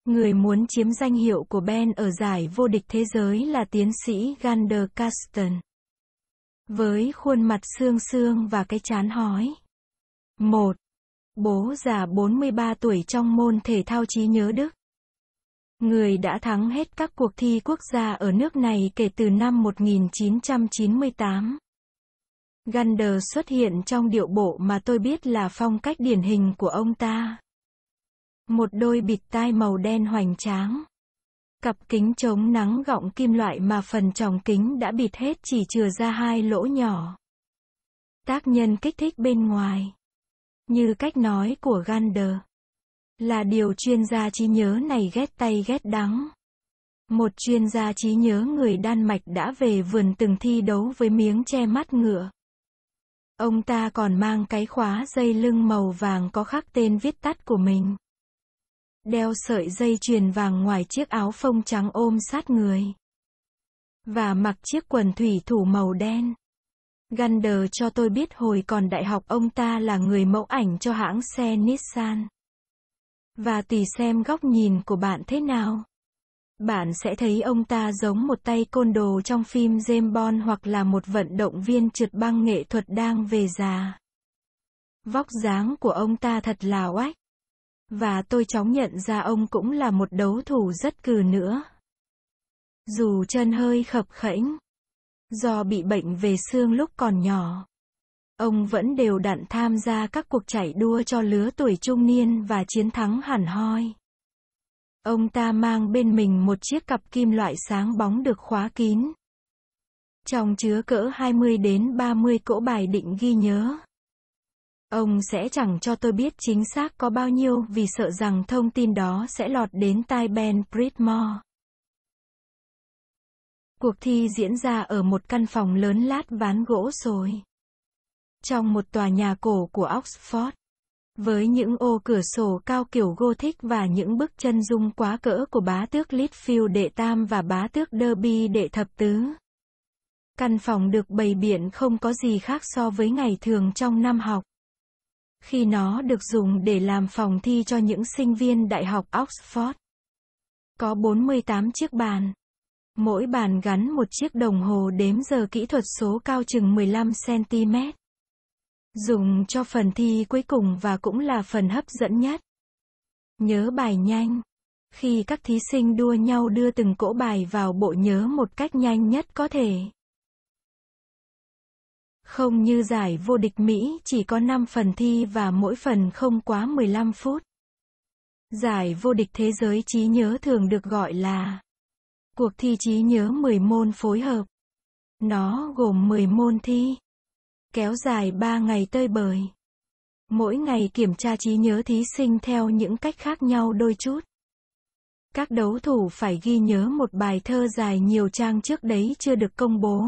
Người muốn chiếm danh hiệu của Ben ở giải vô địch thế giới là tiến sĩ Gander Caston. Với khuôn mặt xương xương và cái trán hói. Một. Bố già bốn mươi ba tuổi trong môn thể thao trí nhớ Đức. Người đã thắng hết các cuộc thi quốc gia ở nước này kể từ năm một nghìn chín trăm chín mươi tám. Gander xuất hiện trong điệu bộ mà tôi biết là phong cách điển hình của ông ta. Một đôi bịt tai màu đen hoành tráng. Cặp kính chống nắng gọng kim loại mà phần tròng kính đã bịt hết chỉ chừa ra hai lỗ nhỏ. Tác nhân kích thích bên ngoài. Như cách nói của Gander. Là điều chuyên gia trí nhớ này ghét tay ghét đắng. Một chuyên gia trí nhớ người Đan Mạch đã về vườn từng thi đấu với miếng che mắt ngựa. Ông ta còn mang cái khóa dây lưng màu vàng có khắc tên viết tắt của mình. Đeo sợi dây chuyền vàng ngoài chiếc áo phông trắng ôm sát người. Và mặc chiếc quần thủy thủ màu đen. Gander cho tôi biết hồi còn đại học ông ta là người mẫu ảnh cho hãng xe Nissan. Và tùy xem góc nhìn của bạn thế nào. Bạn sẽ thấy ông ta giống một tay côn đồ trong phim James Bond hoặc là một vận động viên trượt băng nghệ thuật đang về già. Vóc dáng của ông ta thật là oách. Và tôi chóng nhận ra ông cũng là một đấu thủ rất cừ nữa. Dù chân hơi khập khễnh, do bị bệnh về xương lúc còn nhỏ. Ông vẫn đều đặn tham gia các cuộc chạy đua cho lứa tuổi trung niên và chiến thắng hẳn hoi. Ông ta mang bên mình một chiếc cặp kim loại sáng bóng được khóa kín. Trong chứa cỡ hai mươi đến ba mươi cỗ bài định ghi nhớ. Ông sẽ chẳng cho tôi biết chính xác có bao nhiêu vì sợ rằng thông tin đó sẽ lọt đến tai Ben Pritmore. Cuộc thi diễn ra ở một căn phòng lớn lát ván gỗ sồi. Trong một tòa nhà cổ của Oxford, Với những ô cửa sổ cao kiểu Gothic và những bức chân dung quá cỡ của bá tước Lichfield đệ tam và bá tước Derby đệ thập tứ. Căn phòng được bày biện không có gì khác so với ngày thường trong năm học. Khi nó được dùng để làm phòng thi cho những sinh viên Đại học Oxford. Có bốn mươi tám chiếc bàn. Mỗi bàn gắn một chiếc đồng hồ đếm giờ kỹ thuật số cao chừng mười lăm xăng-ti-mét. Dùng cho phần thi cuối cùng và cũng là phần hấp dẫn nhất. Nhớ bài nhanh. Khi các thí sinh đua nhau đưa từng cỗ bài vào bộ nhớ một cách nhanh nhất có thể. Không như giải vô địch Mỹ chỉ có năm phần thi và mỗi phần không quá mười lăm phút. Giải vô địch thế giới trí nhớ thường được gọi là cuộc thi trí nhớ mười môn phối hợp. Nó gồm mười môn thi, kéo dài ba ngày tơi bời. Mỗi ngày kiểm tra trí nhớ thí sinh theo những cách khác nhau đôi chút. Các đấu thủ phải ghi nhớ một bài thơ dài nhiều trang trước đấy chưa được công bố.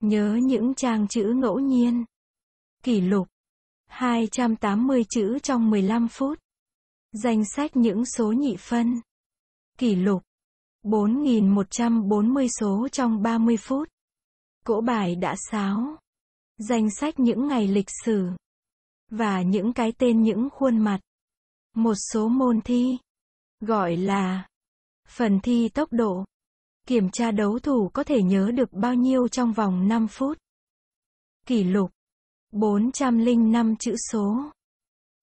Nhớ những trang chữ ngẫu nhiên. Kỷ lục hai trăm tám mươi chữ trong mười lăm phút. Danh sách những số nhị phân. Kỷ lục bốn nghìn một trăm bốn mươi số trong ba mươi phút. Cỗ bài đã sáo. Danh sách những ngày lịch sử. Và những cái tên những khuôn mặt. Một số môn thi gọi là phần thi tốc độ. Kiểm tra đấu thủ có thể nhớ được bao nhiêu trong vòng năm phút. Kỷ lục bốn trăm lẻ năm chữ số.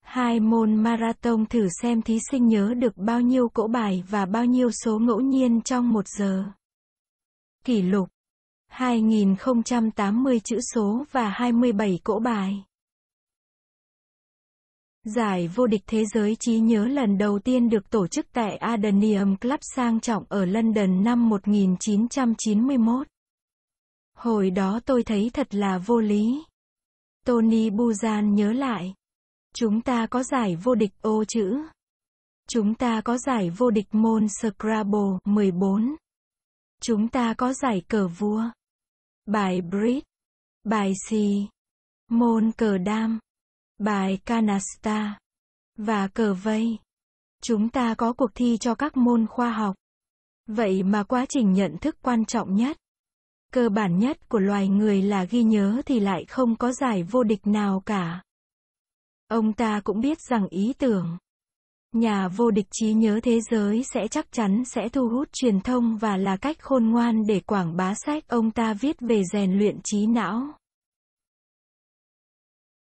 Hai môn marathon thử xem thí sinh nhớ được bao nhiêu cỗ bài và bao nhiêu số ngẫu nhiên trong một giờ. Kỷ lục hai nghìn không trăm tám mươi chữ số và hai mươi bảy cỗ bài. Giải vô địch thế giới trí nhớ lần đầu tiên được tổ chức tại Adenium Club sang trọng ở London năm một nghìn chín trăm chín mươi mốt. Hồi đó tôi thấy thật là vô lý. Tony Buzan nhớ lại. Chúng ta có giải vô địch ô chữ. Chúng ta có giải vô địch môn Scrabble mười bốn. Chúng ta có giải cờ vua. Bài Bridge. Bài xì. Môn cờ đam. Bài canasta và cờ vây. Chúng ta có cuộc thi cho các môn khoa học. Vậy mà quá trình nhận thức quan trọng nhất, cơ bản nhất của loài người là ghi nhớ thì lại không có giải vô địch nào cả. Ông ta cũng biết rằng ý tưởng nhà vô địch trí nhớ thế giới sẽ chắc chắn sẽ thu hút truyền thông và là cách khôn ngoan để quảng bá sách ông ta viết về rèn luyện trí não.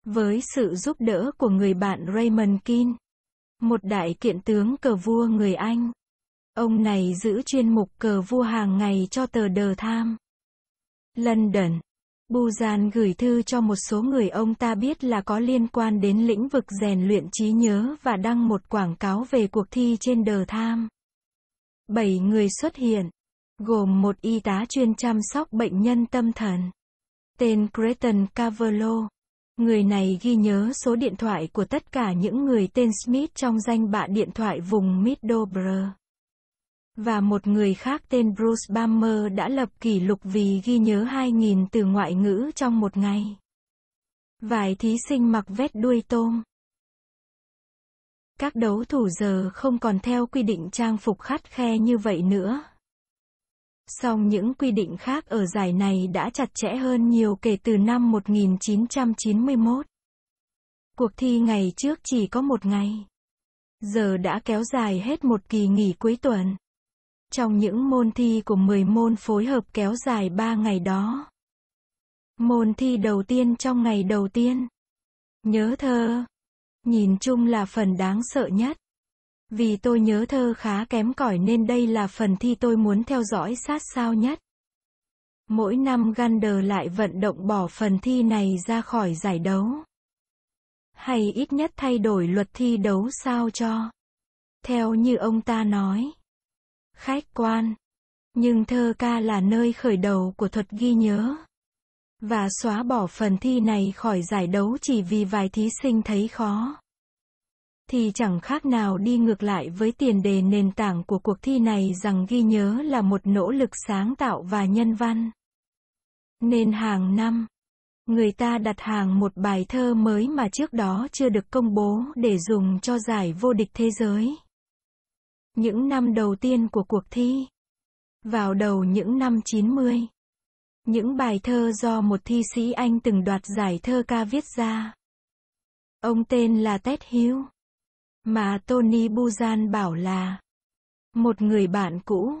Với sự giúp đỡ của người bạn Raymond Keane, một đại kiện tướng cờ vua người Anh, ông này giữ chuyên mục cờ vua hàng ngày cho tờ The Times. London, Buzan gửi thư cho một số người ông ta biết là có liên quan đến lĩnh vực rèn luyện trí nhớ và đăng một quảng cáo về cuộc thi trên The Times. Bảy người xuất hiện, gồm một y tá chuyên chăm sóc bệnh nhân tâm thần, tên Creighton Cavallo. Người này ghi nhớ số điện thoại của tất cả những người tên Smith trong danh bạ điện thoại vùng Middlesbrough. Và một người khác tên Bruce Bummer đã lập kỷ lục vì ghi nhớ hai nghìn từ ngoại ngữ trong một ngày. Vài thí sinh mặc vét đuôi tôm. Các đấu thủ giờ không còn theo quy định trang phục khắt khe như vậy nữa. Song những quy định khác ở giải này đã chặt chẽ hơn nhiều kể từ năm một nghìn chín trăm chín mươi mốt. Cuộc thi ngày trước chỉ có một ngày. Giờ đã kéo dài hết một kỳ nghỉ cuối tuần. Trong những môn thi của mười môn phối hợp kéo dài ba ngày đó. Môn thi đầu tiên trong ngày đầu tiên. Nhớ thơ. Nhìn chung là phần đáng sợ nhất. Vì tôi nhớ thơ khá kém cỏi nên đây là phần thi tôi muốn theo dõi sát sao nhất. Mỗi năm Gander lại vận động bỏ phần thi này ra khỏi giải đấu. Hay ít nhất thay đổi luật thi đấu sao cho, theo như ông ta nói, khách quan. Nhưng thơ ca là nơi khởi đầu của thuật ghi nhớ. Và xóa bỏ phần thi này khỏi giải đấu chỉ vì vài thí sinh thấy khó. Thì chẳng khác nào đi ngược lại với tiền đề nền tảng của cuộc thi này rằng ghi nhớ là một nỗ lực sáng tạo và nhân văn. Nên hàng năm, Người ta đặt hàng một bài thơ mới mà trước đó chưa được công bố để dùng cho giải vô địch thế giới. Những năm đầu tiên của cuộc thi. Vào đầu những năm chín mươi. Những bài thơ do một thi sĩ Anh từng đoạt giải thơ ca viết ra. Ông tên là Ted Hughes, mà Tony Buzan bảo là một người bạn cũ,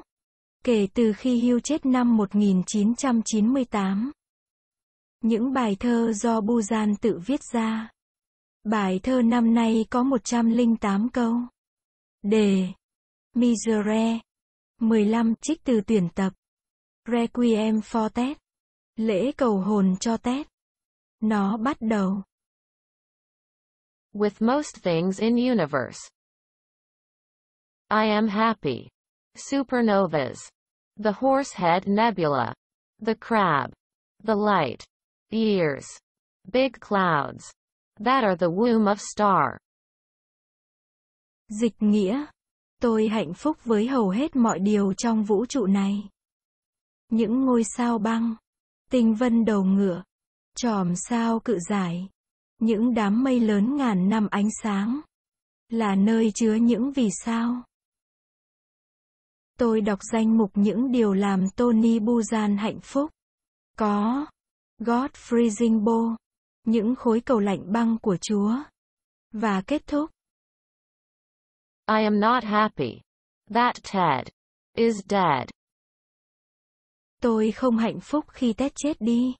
kể từ khi Hughes chết năm một nghìn chín trăm chín mươi tám. Những bài thơ do Buzan tự viết ra. Bài thơ năm nay có một trăm lẻ tám câu. Đề: Misere, mười lăm, trích từ tuyển tập Requiem for Ted, lễ cầu hồn cho Ted. Nó bắt đầu with most things in universe. I am happy. Supernovas. The Horsehead Nebula. The Crab. The Light. Years. Big clouds. That are the womb of star. Dịch nghĩa: tôi hạnh phúc với hầu hết mọi điều trong vũ trụ này. Những ngôi sao băng, tinh vân đầu ngựa, chòm sao cự giải, những đám mây lớn ngàn năm ánh sáng, là nơi chứa những vì sao. Tôi đọc danh mục những điều làm Tony Buzan hạnh phúc. Có God Freezing Bowl, những khối cầu lạnh băng của Chúa. Và kết thúc I am not happy. That Ted is dead. Tôi không hạnh phúc khi Ted chết đi.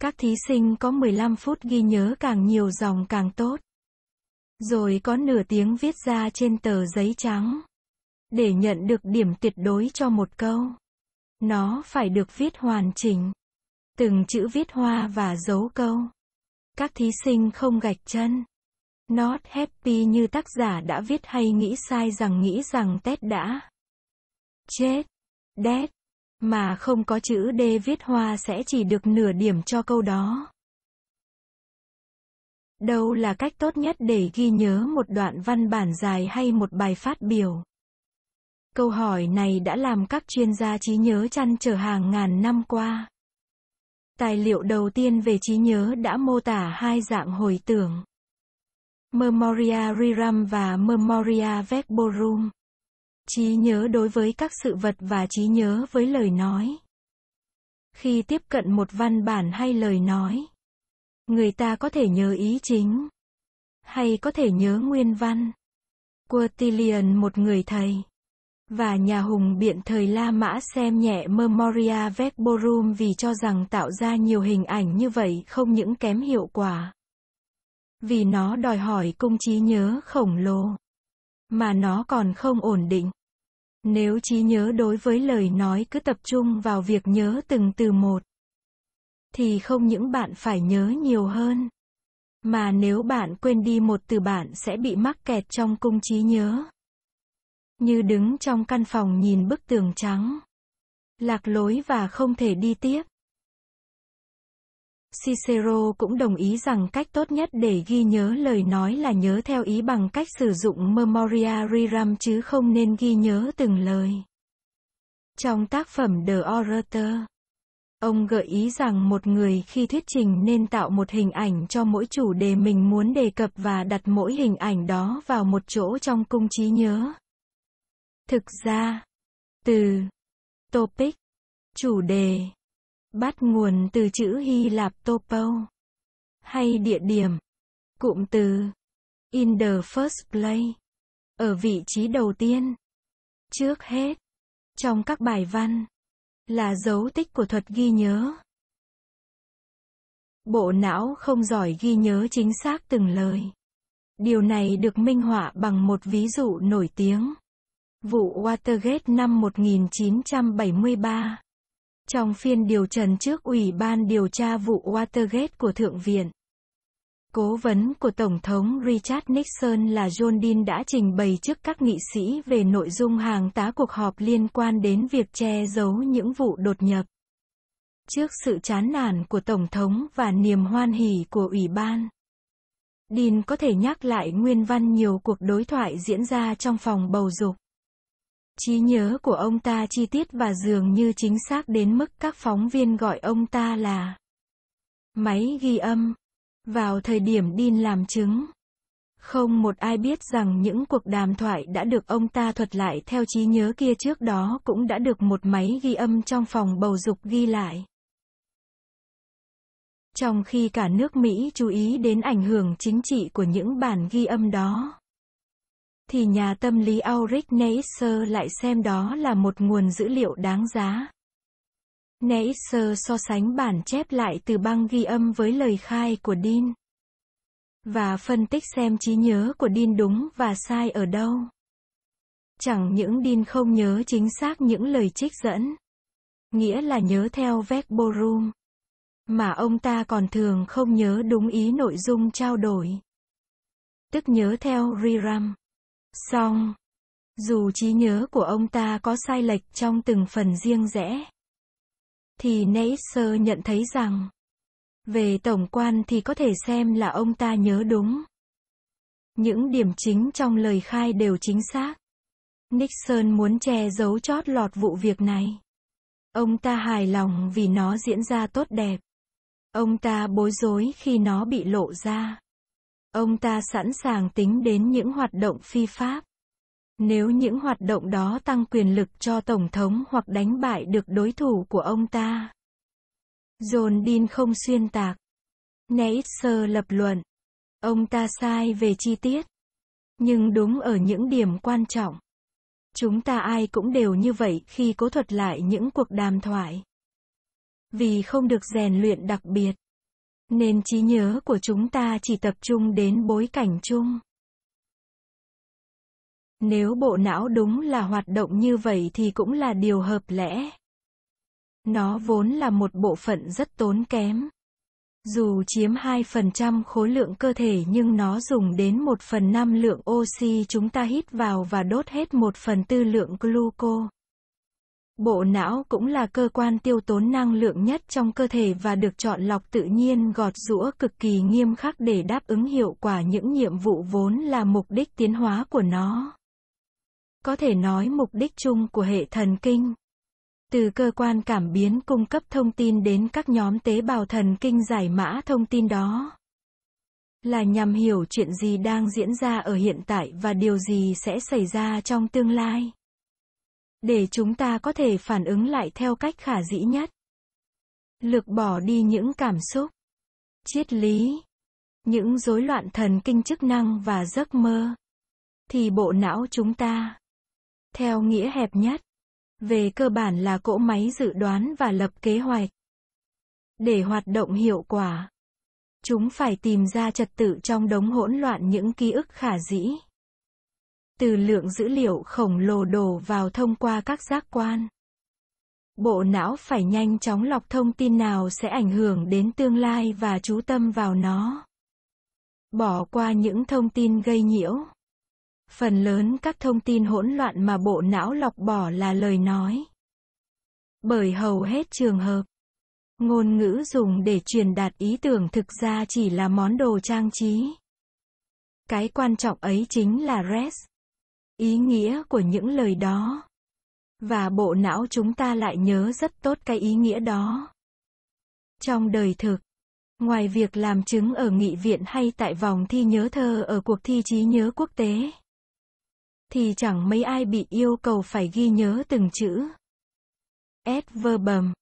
Các thí sinh có mười lăm phút ghi nhớ càng nhiều dòng càng tốt. Rồi có nửa tiếng viết ra trên tờ giấy trắng. Để nhận được điểm tuyệt đối cho một câu, nó phải được viết hoàn chỉnh. Từng chữ viết hoa và dấu câu. Các thí sinh không gạch chân. Not happy như tác giả đã viết hay nghĩ sai rằng nghĩ rằng Ted đã chết. Dead, mà không có chữ D viết hoa sẽ chỉ được nửa điểm cho câu đó. Đâu là cách tốt nhất để ghi nhớ một đoạn văn bản dài hay một bài phát biểu? Câu hỏi này đã làm các chuyên gia trí nhớ trăn trở hàng ngàn năm qua. Tài liệu đầu tiên về trí nhớ đã mô tả hai dạng hồi tưởng: Memoria rerum và Memoria verborum. Trí nhớ đối với các sự vật và trí nhớ với lời nói. Khi tiếp cận một văn bản hay lời nói, người ta có thể nhớ ý chính, hay có thể nhớ nguyên văn. Quintilian, một người thầy và nhà hùng biện thời La Mã, xem nhẹ Memoria Verborum vì cho rằng tạo ra nhiều hình ảnh như vậy không những kém hiệu quả, vì nó đòi hỏi cung trí nhớ khổng lồ, mà nó còn không ổn định. Nếu trí nhớ đối với lời nói cứ tập trung vào việc nhớ từng từ một, thì không những bạn phải nhớ nhiều hơn, mà nếu bạn quên đi một từ bạn sẽ bị mắc kẹt trong cung trí nhớ. Như đứng trong căn phòng nhìn bức tường trắng, lạc lối và không thể đi tiếp. Cicero cũng đồng ý rằng cách tốt nhất để ghi nhớ lời nói là nhớ theo ý bằng cách sử dụng Memoria Rerum chứ không nên ghi nhớ từng lời. Trong tác phẩm The Orator, ông gợi ý rằng một người khi thuyết trình nên tạo một hình ảnh cho mỗi chủ đề mình muốn đề cập và đặt mỗi hình ảnh đó vào một chỗ trong cung trí nhớ. Thực ra, từ topic, chủ đề, bắt nguồn từ chữ Hy Lạp topo, hay địa điểm, cụm từ, in the first place, ở vị trí đầu tiên, trước hết, trong các bài văn, là dấu tích của thuật ghi nhớ. Bộ não không giỏi ghi nhớ chính xác từng lời. Điều này được minh họa bằng một ví dụ nổi tiếng: vụ Watergate năm một nghìn chín trăm bảy mươi ba. Trong phiên điều trần trước Ủy ban điều tra vụ Watergate của Thượng viện, cố vấn của Tổng thống Richard Nixon là John Dean đã trình bày trước các nghị sĩ về nội dung hàng tá cuộc họp liên quan đến việc che giấu những vụ đột nhập. Trước sự chán nản của Tổng thống và niềm hoan hỉ của Ủy ban, Dean có thể nhắc lại nguyên văn nhiều cuộc đối thoại diễn ra trong phòng bầu dục. Trí nhớ của ông ta chi tiết và dường như chính xác đến mức các phóng viên gọi ông ta là Máy ghi âm. Vào thời điểm Dean làm chứng, không một ai biết rằng những cuộc đàm thoại đã được ông ta thuật lại theo trí nhớ kia trước đó cũng đã được một máy ghi âm trong phòng bầu dục ghi lại. Trong khi cả nước Mỹ chú ý đến ảnh hưởng chính trị của những bản ghi âm đó, thì nhà tâm lý Ulrich Neisser lại xem đó là một nguồn dữ liệu đáng giá. Neisser so sánh bản chép lại từ băng ghi âm với lời khai của Dean, và phân tích xem trí nhớ của Dean đúng và sai ở đâu. Chẳng những Dean không nhớ chính xác những lời trích dẫn, nghĩa là nhớ theo verborum, mà ông ta còn thường không nhớ đúng ý nội dung trao đổi, tức nhớ theo riram. Song, dù trí nhớ của ông ta có sai lệch trong từng phần riêng rẽ, thì Neisser nhận thấy rằng, về tổng quan thì có thể xem là ông ta nhớ đúng. Những điểm chính trong lời khai đều chính xác. Nixon muốn che giấu chót lọt vụ việc này. Ông ta hài lòng vì nó diễn ra tốt đẹp. Ông ta bối rối khi nó bị lộ ra. Ông ta sẵn sàng tính đến những hoạt động phi pháp, nếu những hoạt động đó tăng quyền lực cho Tổng thống hoặc đánh bại được đối thủ của ông ta. John Dean không xuyên tạc. Neisser lập luận. Ông ta sai về chi tiết, nhưng đúng ở những điểm quan trọng. Chúng ta ai cũng đều như vậy khi cố thuật lại những cuộc đàm thoại. Vì không được rèn luyện đặc biệt, nên trí nhớ của chúng ta chỉ tập trung đến bối cảnh chung. Nếu bộ não đúng là hoạt động như vậy thì cũng là điều hợp lẽ. Nó vốn là một bộ phận rất tốn kém. Dù chiếm hai phần trăm khối lượng cơ thể nhưng nó dùng đến một phần năm lượng oxy chúng ta hít vào và đốt hết một phần tư lượng glucose. Bộ não cũng là cơ quan tiêu tốn năng lượng nhất trong cơ thể và được chọn lọc tự nhiên gọt giũa cực kỳ nghiêm khắc để đáp ứng hiệu quả những nhiệm vụ vốn là mục đích tiến hóa của nó. Có thể nói mục đích chung của hệ thần kinh, từ cơ quan cảm biến cung cấp thông tin đến các nhóm tế bào thần kinh giải mã thông tin đó, là nhằm hiểu chuyện gì đang diễn ra ở hiện tại và điều gì sẽ xảy ra trong tương lai, để chúng ta có thể phản ứng lại theo cách khả dĩ nhất. Lược bỏ đi những cảm xúc, triết lý, những rối loạn thần kinh chức năng và giấc mơ, thì bộ não chúng ta, theo nghĩa hẹp nhất, về cơ bản là cỗ máy dự đoán và lập kế hoạch. Để hoạt động hiệu quả, chúng phải tìm ra trật tự trong đống hỗn loạn những ký ức khả dĩ, từ lượng dữ liệu khổng lồ đổ vào thông qua các giác quan. Bộ não phải nhanh chóng lọc thông tin nào sẽ ảnh hưởng đến tương lai và chú tâm vào nó, bỏ qua những thông tin gây nhiễu. Phần lớn các thông tin hỗn loạn mà bộ não lọc bỏ là lời nói. Bởi hầu hết trường hợp, ngôn ngữ dùng để truyền đạt ý tưởng thực ra chỉ là món đồ trang trí. Cái quan trọng ấy chính là res, ý nghĩa của những lời đó. Và bộ não chúng ta lại nhớ rất tốt cái ý nghĩa đó. Trong đời thực, ngoài việc làm chứng ở nghị viện hay tại vòng thi nhớ thơ ở cuộc thi trí nhớ quốc tế, thì chẳng mấy ai bị yêu cầu phải ghi nhớ từng chữ adverbum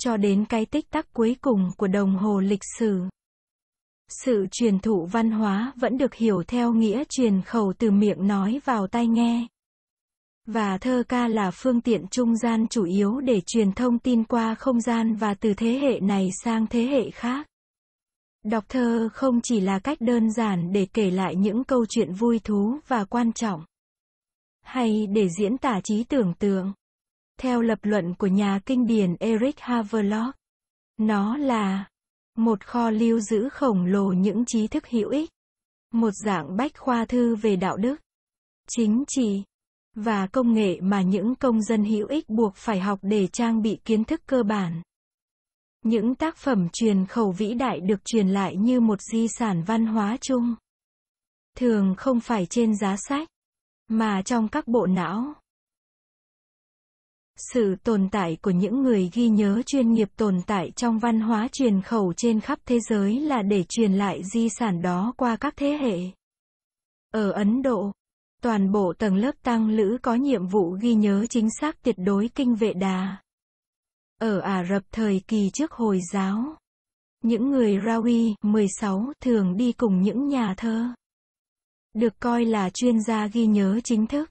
cho đến cái tích tắc cuối cùng của đồng hồ lịch sử. Sự truyền thụ văn hóa vẫn được hiểu theo nghĩa truyền khẩu từ miệng nói vào tai nghe, và thơ ca là phương tiện trung gian chủ yếu để truyền thông tin qua không gian và từ thế hệ này sang thế hệ khác. Đọc thơ không chỉ là cách đơn giản để kể lại những câu chuyện vui thú và quan trọng, hay để diễn tả trí tưởng tượng. Theo lập luận của nhà kinh điển Eric Havelock, nó là một kho lưu giữ khổng lồ những trí thức hữu ích, một dạng bách khoa thư về đạo đức, chính trị và công nghệ mà những công dân hữu ích buộc phải học để trang bị kiến thức cơ bản. Những tác phẩm truyền khẩu vĩ đại được truyền lại như một di sản văn hóa chung, thường không phải trên giá sách, mà trong các bộ não. Sự tồn tại của những người ghi nhớ chuyên nghiệp tồn tại trong văn hóa truyền khẩu trên khắp thế giới là để truyền lại di sản đó qua các thế hệ. Ở Ấn Độ, toàn bộ tầng lớp tăng lữ có nhiệm vụ ghi nhớ chính xác tuyệt đối kinh Vệ Đà. Ở Ả Rập thời kỳ trước Hồi giáo, những người Rawi mười sáu thường đi cùng những nhà thơ, được coi là chuyên gia ghi nhớ chính thức.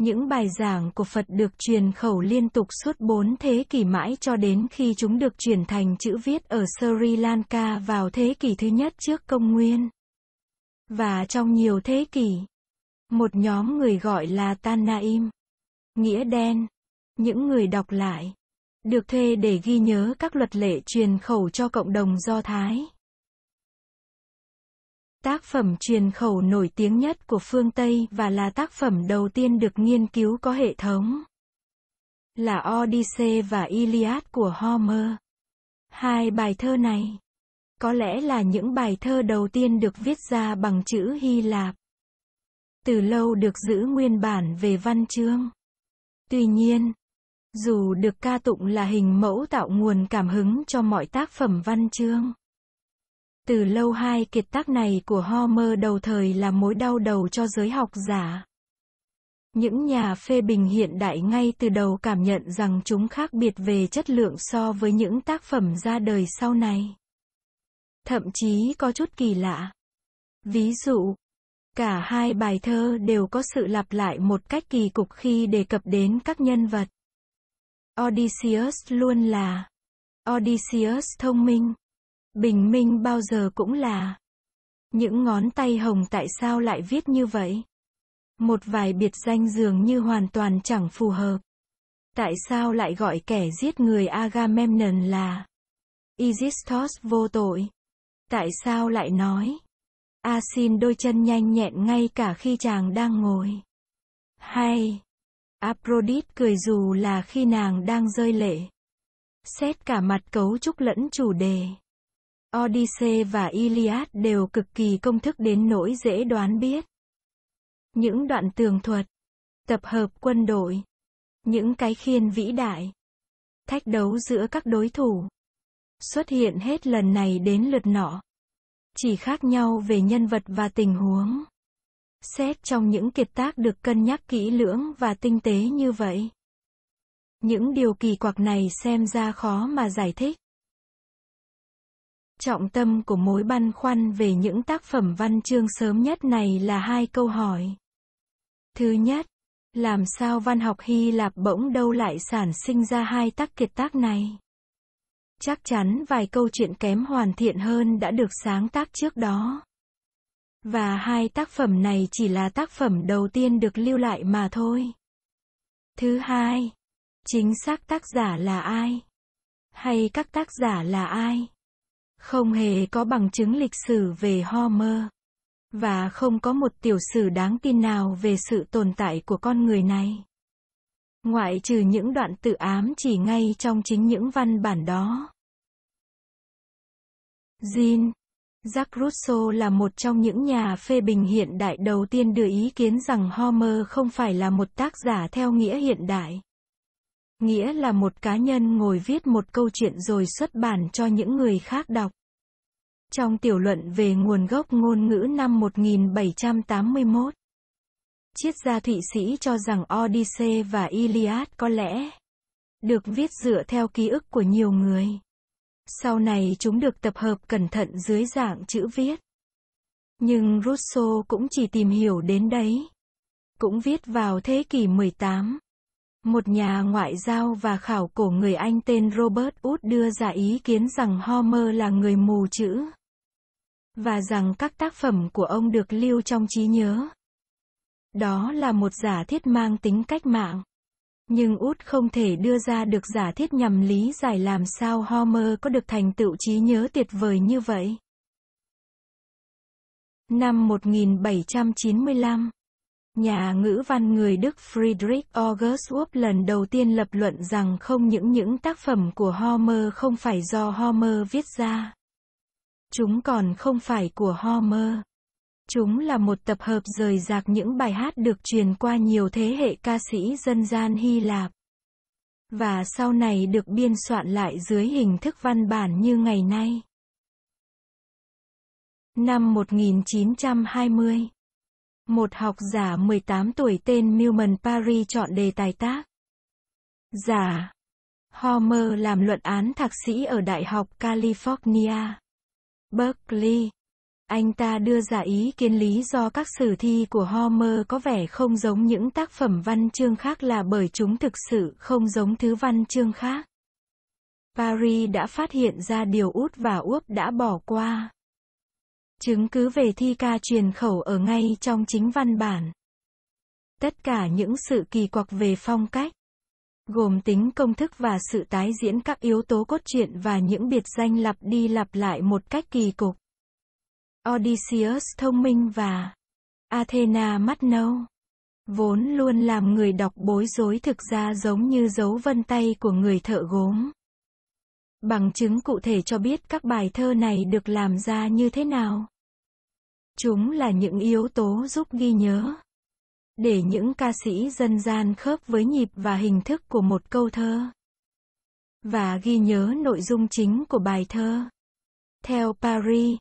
Những bài giảng của Phật được truyền khẩu liên tục suốt bốn thế kỷ mãi cho đến khi chúng được chuyển thành chữ viết ở Sri Lanka vào thế kỷ thứ nhất trước công nguyên. Và trong nhiều thế kỷ, một nhóm người gọi là Tanaim, nghĩa đen, những người đọc lại, được thuê để ghi nhớ các luật lệ truyền khẩu cho cộng đồng Do Thái. Tác phẩm truyền khẩu nổi tiếng nhất của phương Tây và là tác phẩm đầu tiên được nghiên cứu có hệ thống là Odyssey và Iliad của Homer. Hai bài thơ này có lẽ là những bài thơ đầu tiên được viết ra bằng chữ Hy Lạp, từ lâu được giữ nguyên bản về văn chương. Tuy nhiên, dù được ca tụng là hình mẫu tạo nguồn cảm hứng cho mọi tác phẩm văn chương, từ lâu hai kiệt tác này của Homer đầu thời là mối đau đầu cho giới học giả. Những nhà phê bình hiện đại ngay từ đầu cảm nhận rằng chúng khác biệt về chất lượng so với những tác phẩm ra đời sau này. Thậm chí có chút kỳ lạ. Ví dụ, cả hai bài thơ đều có sự lặp lại một cách kỳ cục khi đề cập đến các nhân vật. Odysseus luôn là Odysseus thông minh. Bình minh bao giờ cũng là. Những ngón tay hồng tại sao lại viết như vậy? Một vài biệt danh dường như hoàn toàn chẳng phù hợp. Tại sao lại gọi kẻ giết người Agamemnon là Aegisthus vô tội? Tại sao lại nói Asin đôi chân nhanh nhẹn ngay cả khi chàng đang ngồi? Hay Aphrodite cười dù là khi nàng đang rơi lệ? Xét cả mặt cấu trúc lẫn chủ đề, Odyssey và Iliad đều cực kỳ công thức đến nỗi dễ đoán biết. Những đoạn tường thuật, tập hợp quân đội, những cái khiên vĩ đại, thách đấu giữa các đối thủ, xuất hiện hết lần này đến lượt nọ, chỉ khác nhau về nhân vật và tình huống. Xét trong những kiệt tác được cân nhắc kỹ lưỡng và tinh tế như vậy, những điều kỳ quặc này xem ra khó mà giải thích. Trọng tâm của mối băn khoăn về những tác phẩm văn chương sớm nhất này là hai câu hỏi. Thứ nhất, làm sao văn học Hy Lạp bỗng đâu lại sản sinh ra hai tác kiệt tác này? Chắc chắn vài câu chuyện kém hoàn thiện hơn đã được sáng tác trước đó. Và hai tác phẩm này chỉ là tác phẩm đầu tiên được lưu lại mà thôi. Thứ hai, chính xác tác giả là ai? Hay các tác giả là ai? Không hề có bằng chứng lịch sử về Homer, và không có một tiểu sử đáng tin nào về sự tồn tại của con người này, ngoại trừ những đoạn tự ám chỉ ngay trong chính những văn bản đó. Jean, Jacques Rousseau là một trong những nhà phê bình hiện đại đầu tiên đưa ý kiến rằng Homer không phải là một tác giả theo nghĩa hiện đại. Nghĩa là một cá nhân ngồi viết một câu chuyện rồi xuất bản cho những người khác đọc. Trong tiểu luận về nguồn gốc ngôn ngữ năm một nghìn bảy trăm tám mươi mốt, triết gia Thụy Sĩ cho rằng Odyssey và Iliad có lẽ được viết dựa theo ký ức của nhiều người. Sau này chúng được tập hợp cẩn thận dưới dạng chữ viết. Nhưng Rousseau cũng chỉ tìm hiểu đến đấy. Cũng viết vào thế kỷ mười tám. Một nhà ngoại giao và khảo cổ người Anh tên Robert Wood đưa ra ý kiến rằng Homer là người mù chữ, và rằng các tác phẩm của ông được lưu trong trí nhớ. Đó là một giả thiết mang tính cách mạng, nhưng Wood không thể đưa ra được giả thiết nhằm lý giải làm sao Homer có được thành tựu trí nhớ tuyệt vời như vậy. Năm một nghìn bảy trăm chín mươi lăm, nhà ngữ văn người Đức Friedrich August Wolff lần đầu tiên lập luận rằng không những những tác phẩm của Homer không phải do Homer viết ra. Chúng còn không phải của Homer. Chúng là một tập hợp rời rạc những bài hát được truyền qua nhiều thế hệ ca sĩ dân gian Hy Lạp. và sau này được biên soạn lại dưới hình thức văn bản như ngày nay. Năm một nghìn chín trăm hai mươi, một học giả mười tám tuổi tên Milman Parry chọn đề tài tác giả Homer làm luận án thạc sĩ ở Đại học California, Berkeley. Anh ta đưa ra ý kiến lý do các sử thi của Homer có vẻ không giống những tác phẩm văn chương khác là bởi chúng thực sự không giống thứ văn chương khác. Parry đã phát hiện ra điều út và úp đã bỏ qua. Chứng cứ về thi ca truyền khẩu ở ngay trong chính văn bản. Tất cả những sự kỳ quặc về phong cách, gồm tính công thức và sự tái diễn các yếu tố cốt truyện và những biệt danh lặp đi lặp lại một cách kỳ cục. Odysseus thông minh và Athena mắt nâu, vốn luôn làm người đọc bối rối thực ra giống như dấu vân tay của người thợ gốm. Bằng chứng cụ thể cho biết các bài thơ này được làm ra như thế nào. Chúng là những yếu tố giúp ghi nhớ, để những ca sĩ dân gian khớp với nhịp và hình thức của một câu thơ, và ghi nhớ nội dung chính của bài thơ. Theo Parry,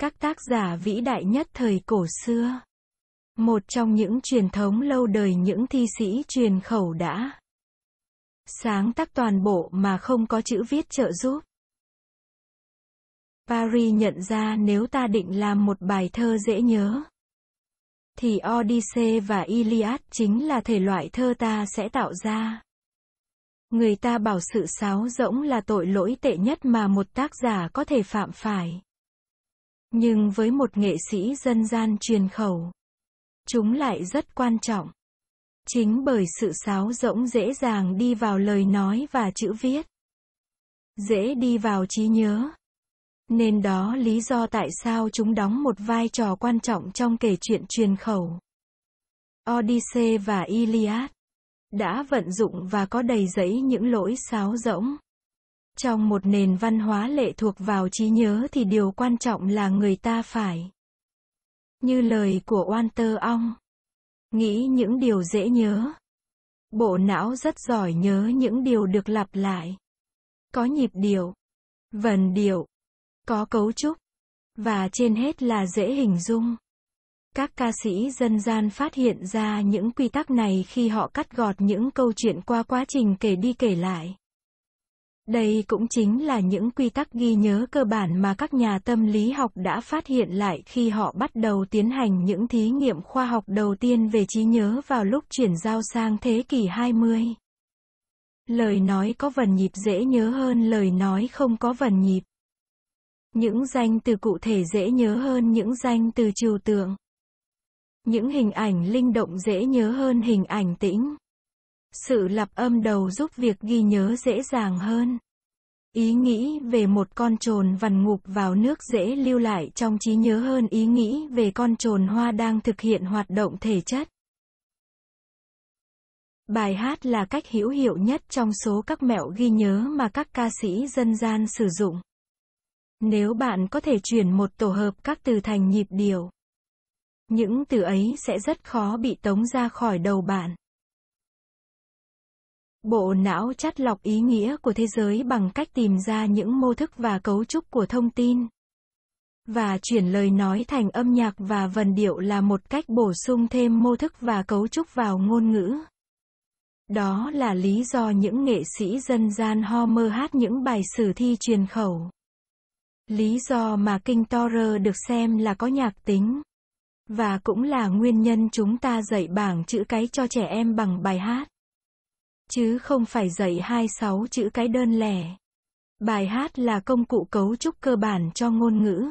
các tác giả vĩ đại nhất thời cổ xưa, một trong những truyền thống lâu đời những thi sĩ truyền khẩu đã sáng tác toàn bộ mà không có chữ viết trợ giúp. Parry nhận ra nếu ta định làm một bài thơ dễ nhớ, thì Odyssey và Iliad chính là thể loại thơ ta sẽ tạo ra. Người ta bảo sự sáo rỗng là tội lỗi tệ nhất mà một tác giả có thể phạm phải. Nhưng với một nghệ sĩ dân gian truyền khẩu, chúng lại rất quan trọng. Chính bởi sự sáo rỗng dễ dàng đi vào lời nói và chữ viết, dễ đi vào trí nhớ. Nên đó lý do tại sao chúng đóng một vai trò quan trọng trong kể chuyện truyền khẩu. Odyssey và Iliad đã vận dụng và có đầy dẫy những lỗi sáo rỗng. Trong một nền văn hóa lệ thuộc vào trí nhớ thì điều quan trọng là người ta phải, như lời của Walter Ong, nghĩ những điều dễ nhớ. Bộ não rất giỏi nhớ những điều được lặp lại, có nhịp điệu, vần điệu, có cấu trúc, và trên hết là dễ hình dung. Các ca sĩ dân gian phát hiện ra những quy tắc này khi họ cắt gọt những câu chuyện qua quá trình kể đi kể lại. Đây cũng chính là những quy tắc ghi nhớ cơ bản mà các nhà tâm lý học đã phát hiện lại khi họ bắt đầu tiến hành những thí nghiệm khoa học đầu tiên về trí nhớ vào lúc chuyển giao sang thế kỷ hai mươi. Lời nói có vần nhịp dễ nhớ hơn lời nói không có vần nhịp. Những danh từ cụ thể dễ nhớ hơn những danh từ trừu tượng. Những hình ảnh linh động dễ nhớ hơn hình ảnh tĩnh. Sự lặp âm đầu giúp việc ghi nhớ dễ dàng hơn. Ý nghĩ về một con trồn vằn ngụp vào nước dễ lưu lại trong trí nhớ hơn ý nghĩ về con trồn hoa đang thực hiện hoạt động thể chất. Bài hát là cách hữu hiệu nhất trong số các mẹo ghi nhớ mà các ca sĩ dân gian sử dụng. Nếu bạn có thể chuyển một tổ hợp các từ thành nhịp điệu, những từ ấy sẽ rất khó bị tống ra khỏi đầu bạn. Bộ não chắt lọc ý nghĩa của thế giới bằng cách tìm ra những mô thức và cấu trúc của thông tin. Và chuyển lời nói thành âm nhạc và vần điệu là một cách bổ sung thêm mô thức và cấu trúc vào ngôn ngữ. Đó là lý do những nghệ sĩ dân gian Homer hát những bài sử thi truyền khẩu. Lý do mà kinh Torah được xem là có nhạc tính. Và cũng là nguyên nhân chúng ta dạy bảng chữ cái cho trẻ em bằng bài hát, chứ không phải dạy hai mươi sáu chữ cái đơn lẻ. Bài hát là công cụ cấu trúc cơ bản cho ngôn ngữ.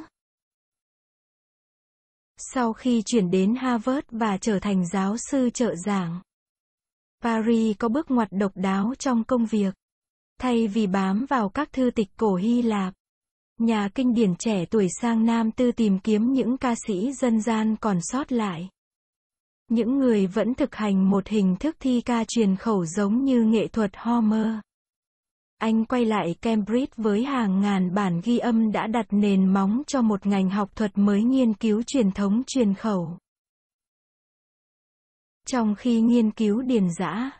Sau khi chuyển đến Harvard và trở thành giáo sư trợ giảng, Parry có bước ngoặt độc đáo trong công việc. Thay vì bám vào các thư tịch cổ Hy Lạp, nhà kinh điển trẻ tuổi sang Nam Tư tìm kiếm những ca sĩ dân gian còn sót lại. Những người vẫn thực hành một hình thức thi ca truyền khẩu giống như nghệ thuật Homer. Anh quay lại Cambridge với hàng ngàn bản ghi âm đã đặt nền móng cho một ngành học thuật mới nghiên cứu truyền thống truyền khẩu. Trong khi nghiên cứu điền dã,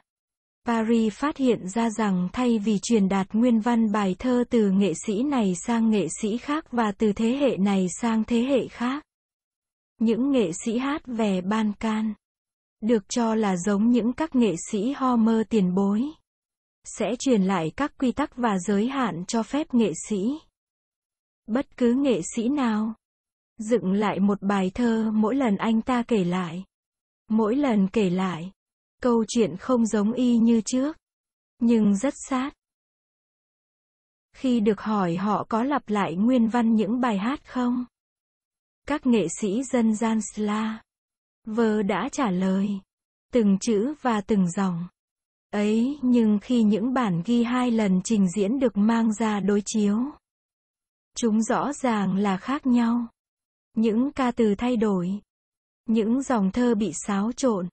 Parry phát hiện ra rằng thay vì truyền đạt nguyên văn bài thơ từ nghệ sĩ này sang nghệ sĩ khác và từ thế hệ này sang thế hệ khác, những nghệ sĩ hát về Ban Can, được cho là giống những các nghệ sĩ Homer tiền bối, sẽ truyền lại các quy tắc và giới hạn cho phép nghệ sĩ. Bất cứ nghệ sĩ nào, dựng lại một bài thơ mỗi lần anh ta kể lại. Mỗi lần kể lại, câu chuyện không giống y như trước, nhưng rất sát. Khi được hỏi họ có lặp lại nguyên văn những bài hát không, các nghệ sĩ dân gian Slaver đã trả lời, từng chữ và từng dòng. Ấy, nhưng khi những bản ghi hai lần trình diễn được mang ra đối chiếu, chúng rõ ràng là khác nhau. Những ca từ thay đổi, những dòng thơ bị xáo trộn,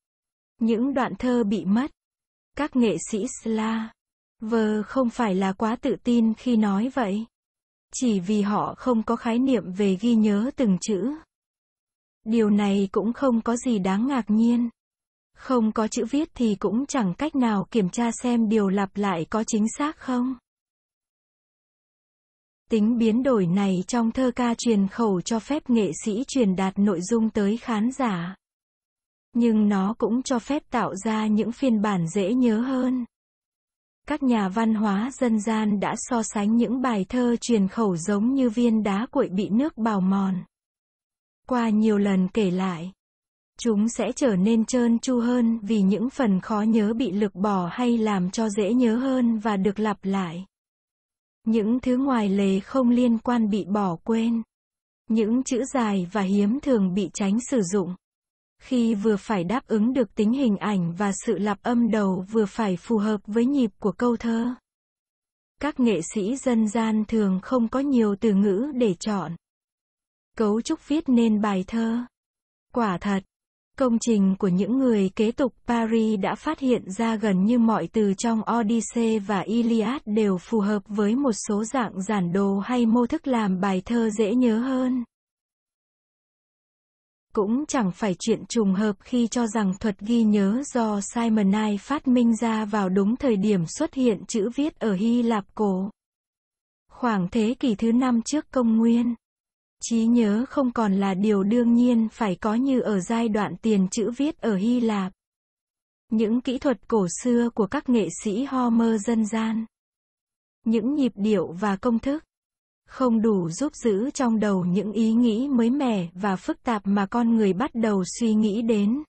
những đoạn thơ bị mất. Các nghệ sĩ Slaver không phải là quá tự tin khi nói vậy, chỉ vì họ không có khái niệm về ghi nhớ từng chữ. Điều này cũng không có gì đáng ngạc nhiên. Không có chữ viết thì cũng chẳng cách nào kiểm tra xem điều lặp lại có chính xác không. Tính biến đổi này trong thơ ca truyền khẩu cho phép nghệ sĩ truyền đạt nội dung tới khán giả. Nhưng nó cũng cho phép tạo ra những phiên bản dễ nhớ hơn. Các nhà văn hóa dân gian đã so sánh những bài thơ truyền khẩu giống như viên đá cuội bị nước bào mòn. Qua nhiều lần kể lại, chúng sẽ trở nên trơn tru hơn vì những phần khó nhớ bị lược bỏ hay làm cho dễ nhớ hơn và được lặp lại. Những thứ ngoài lề không liên quan bị bỏ quên. Những chữ dài và hiếm thường bị tránh sử dụng. Khi vừa phải đáp ứng được tính hình ảnh và sự lặp âm đầu vừa phải phù hợp với nhịp của câu thơ, các nghệ sĩ dân gian thường không có nhiều từ ngữ để chọn. Cấu trúc viết nên bài thơ. Quả thật, công trình của những người kế tục Parry đã phát hiện ra gần như mọi từ trong Odyssey và Iliad đều phù hợp với một số dạng giản đồ hay mô thức làm bài thơ dễ nhớ hơn. Cũng chẳng phải chuyện trùng hợp khi cho rằng thuật ghi nhớ do Simonides phát minh ra vào đúng thời điểm xuất hiện chữ viết ở Hy Lạp cổ. Khoảng thế kỷ thứ năm trước công nguyên, trí nhớ không còn là điều đương nhiên phải có như ở giai đoạn tiền chữ viết ở Hy Lạp. Những kỹ thuật cổ xưa của các nghệ sĩ Homer dân gian, những nhịp điệu và công thức, không đủ giúp giữ trong đầu những ý nghĩ mới mẻ và phức tạp mà con người bắt đầu suy nghĩ đến.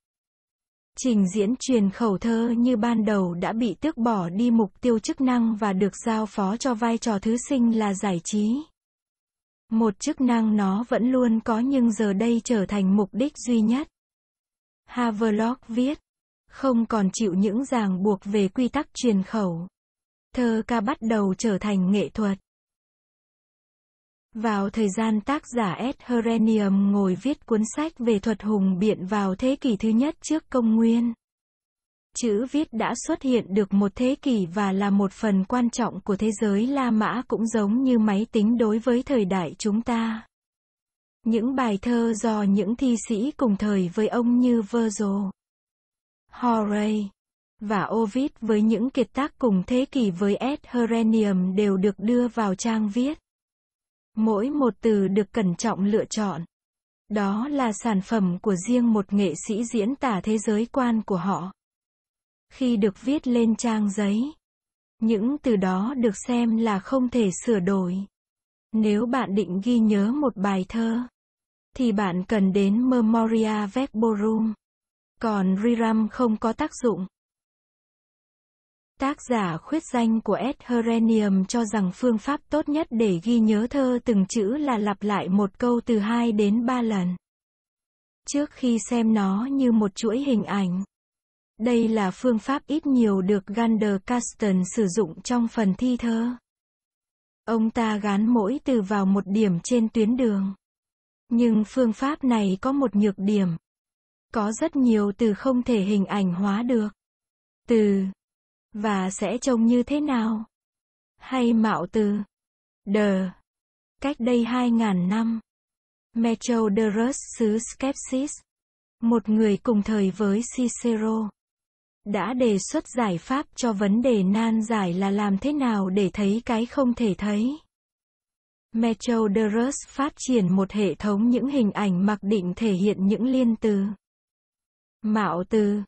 Trình diễn truyền khẩu thơ như ban đầu đã bị tước bỏ đi mục tiêu chức năng và được giao phó cho vai trò thứ sinh là giải trí. Một chức năng nó vẫn luôn có nhưng giờ đây trở thành mục đích duy nhất. Havelock viết, không còn chịu những ràng buộc về quy tắc truyền khẩu. Thơ ca bắt đầu trở thành nghệ thuật. Vào thời gian tác giả Ed Herenium ngồi viết cuốn sách về thuật hùng biện vào thế kỷ thứ nhất trước công nguyên, chữ viết đã xuất hiện được một thế kỷ và là một phần quan trọng của thế giới La Mã cũng giống như máy tính đối với thời đại chúng ta. Những bài thơ do những thi sĩ cùng thời với ông như Virgil, Horace và Ovid với những kiệt tác cùng thế kỷ với Ed Herenium đều được đưa vào trang viết. Mỗi một từ được cẩn trọng lựa chọn. Đó là sản phẩm của riêng một nghệ sĩ diễn tả thế giới quan của họ. Khi được viết lên trang giấy, những từ đó được xem là không thể sửa đổi. Nếu bạn định ghi nhớ một bài thơ, thì bạn cần đến Memoria Verborum, còn Riram không có tác dụng. Tác giả khuyết danh của Ed Herenium cho rằng phương pháp tốt nhất để ghi nhớ thơ từng chữ là lặp lại một câu từ hai đến ba lần, trước khi xem nó như một chuỗi hình ảnh. Đây là phương pháp ít nhiều được Gander Caston sử dụng trong phần thi thơ. Ông ta gán mỗi từ vào một điểm trên tuyến đường. Nhưng phương pháp này có một nhược điểm. Có rất nhiều từ không thể hình ảnh hóa được. Từ và sẽ trông như thế nào? Hay mạo từ đờ. Cách đây hai nghìn năm, Metrodorus xứ Skepsis, một người cùng thời với Cicero, đã đề xuất giải pháp cho vấn đề nan giải là làm thế nào để thấy cái không thể thấy. Metrodorus phát triển một hệ thống những hình ảnh mặc định thể hiện những liên từ, mạo từ,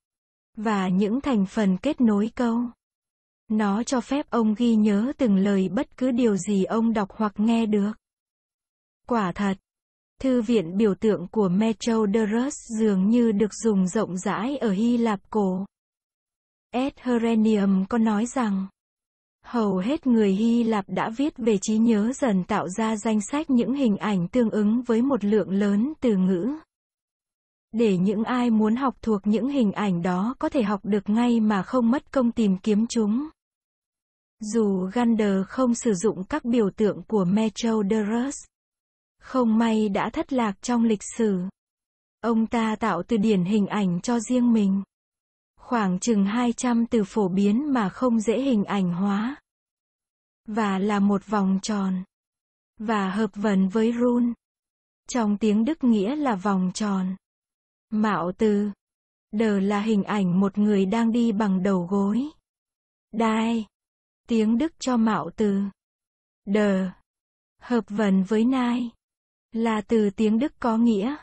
và những thành phần kết nối câu. Nó cho phép ông ghi nhớ từng lời bất cứ điều gì ông đọc hoặc nghe được. Quả thật, thư viện biểu tượng của Metrodorus dường như được dùng rộng rãi ở Hy Lạp cổ. Ed có nói rằng, hầu hết người Hy Lạp đã viết về trí nhớ dần tạo ra danh sách những hình ảnh tương ứng với một lượng lớn từ ngữ, để những ai muốn học thuộc những hình ảnh đó có thể học được ngay mà không mất công tìm kiếm chúng. Dù Gander không sử dụng các biểu tượng của Metrodorus, không may đã thất lạc trong lịch sử, ông ta tạo từ điển hình ảnh cho riêng mình. Khoảng chừng hai trăm từ phổ biến mà không dễ hình ảnh hóa, và là một vòng tròn, và hợp vần với run, trong tiếng Đức nghĩa là vòng tròn. Mạo từ, đờ là hình ảnh một người đang đi bằng đầu gối. Đai, tiếng Đức cho mạo từ. Đờ, hợp vần với nai, là từ tiếng Đức có nghĩa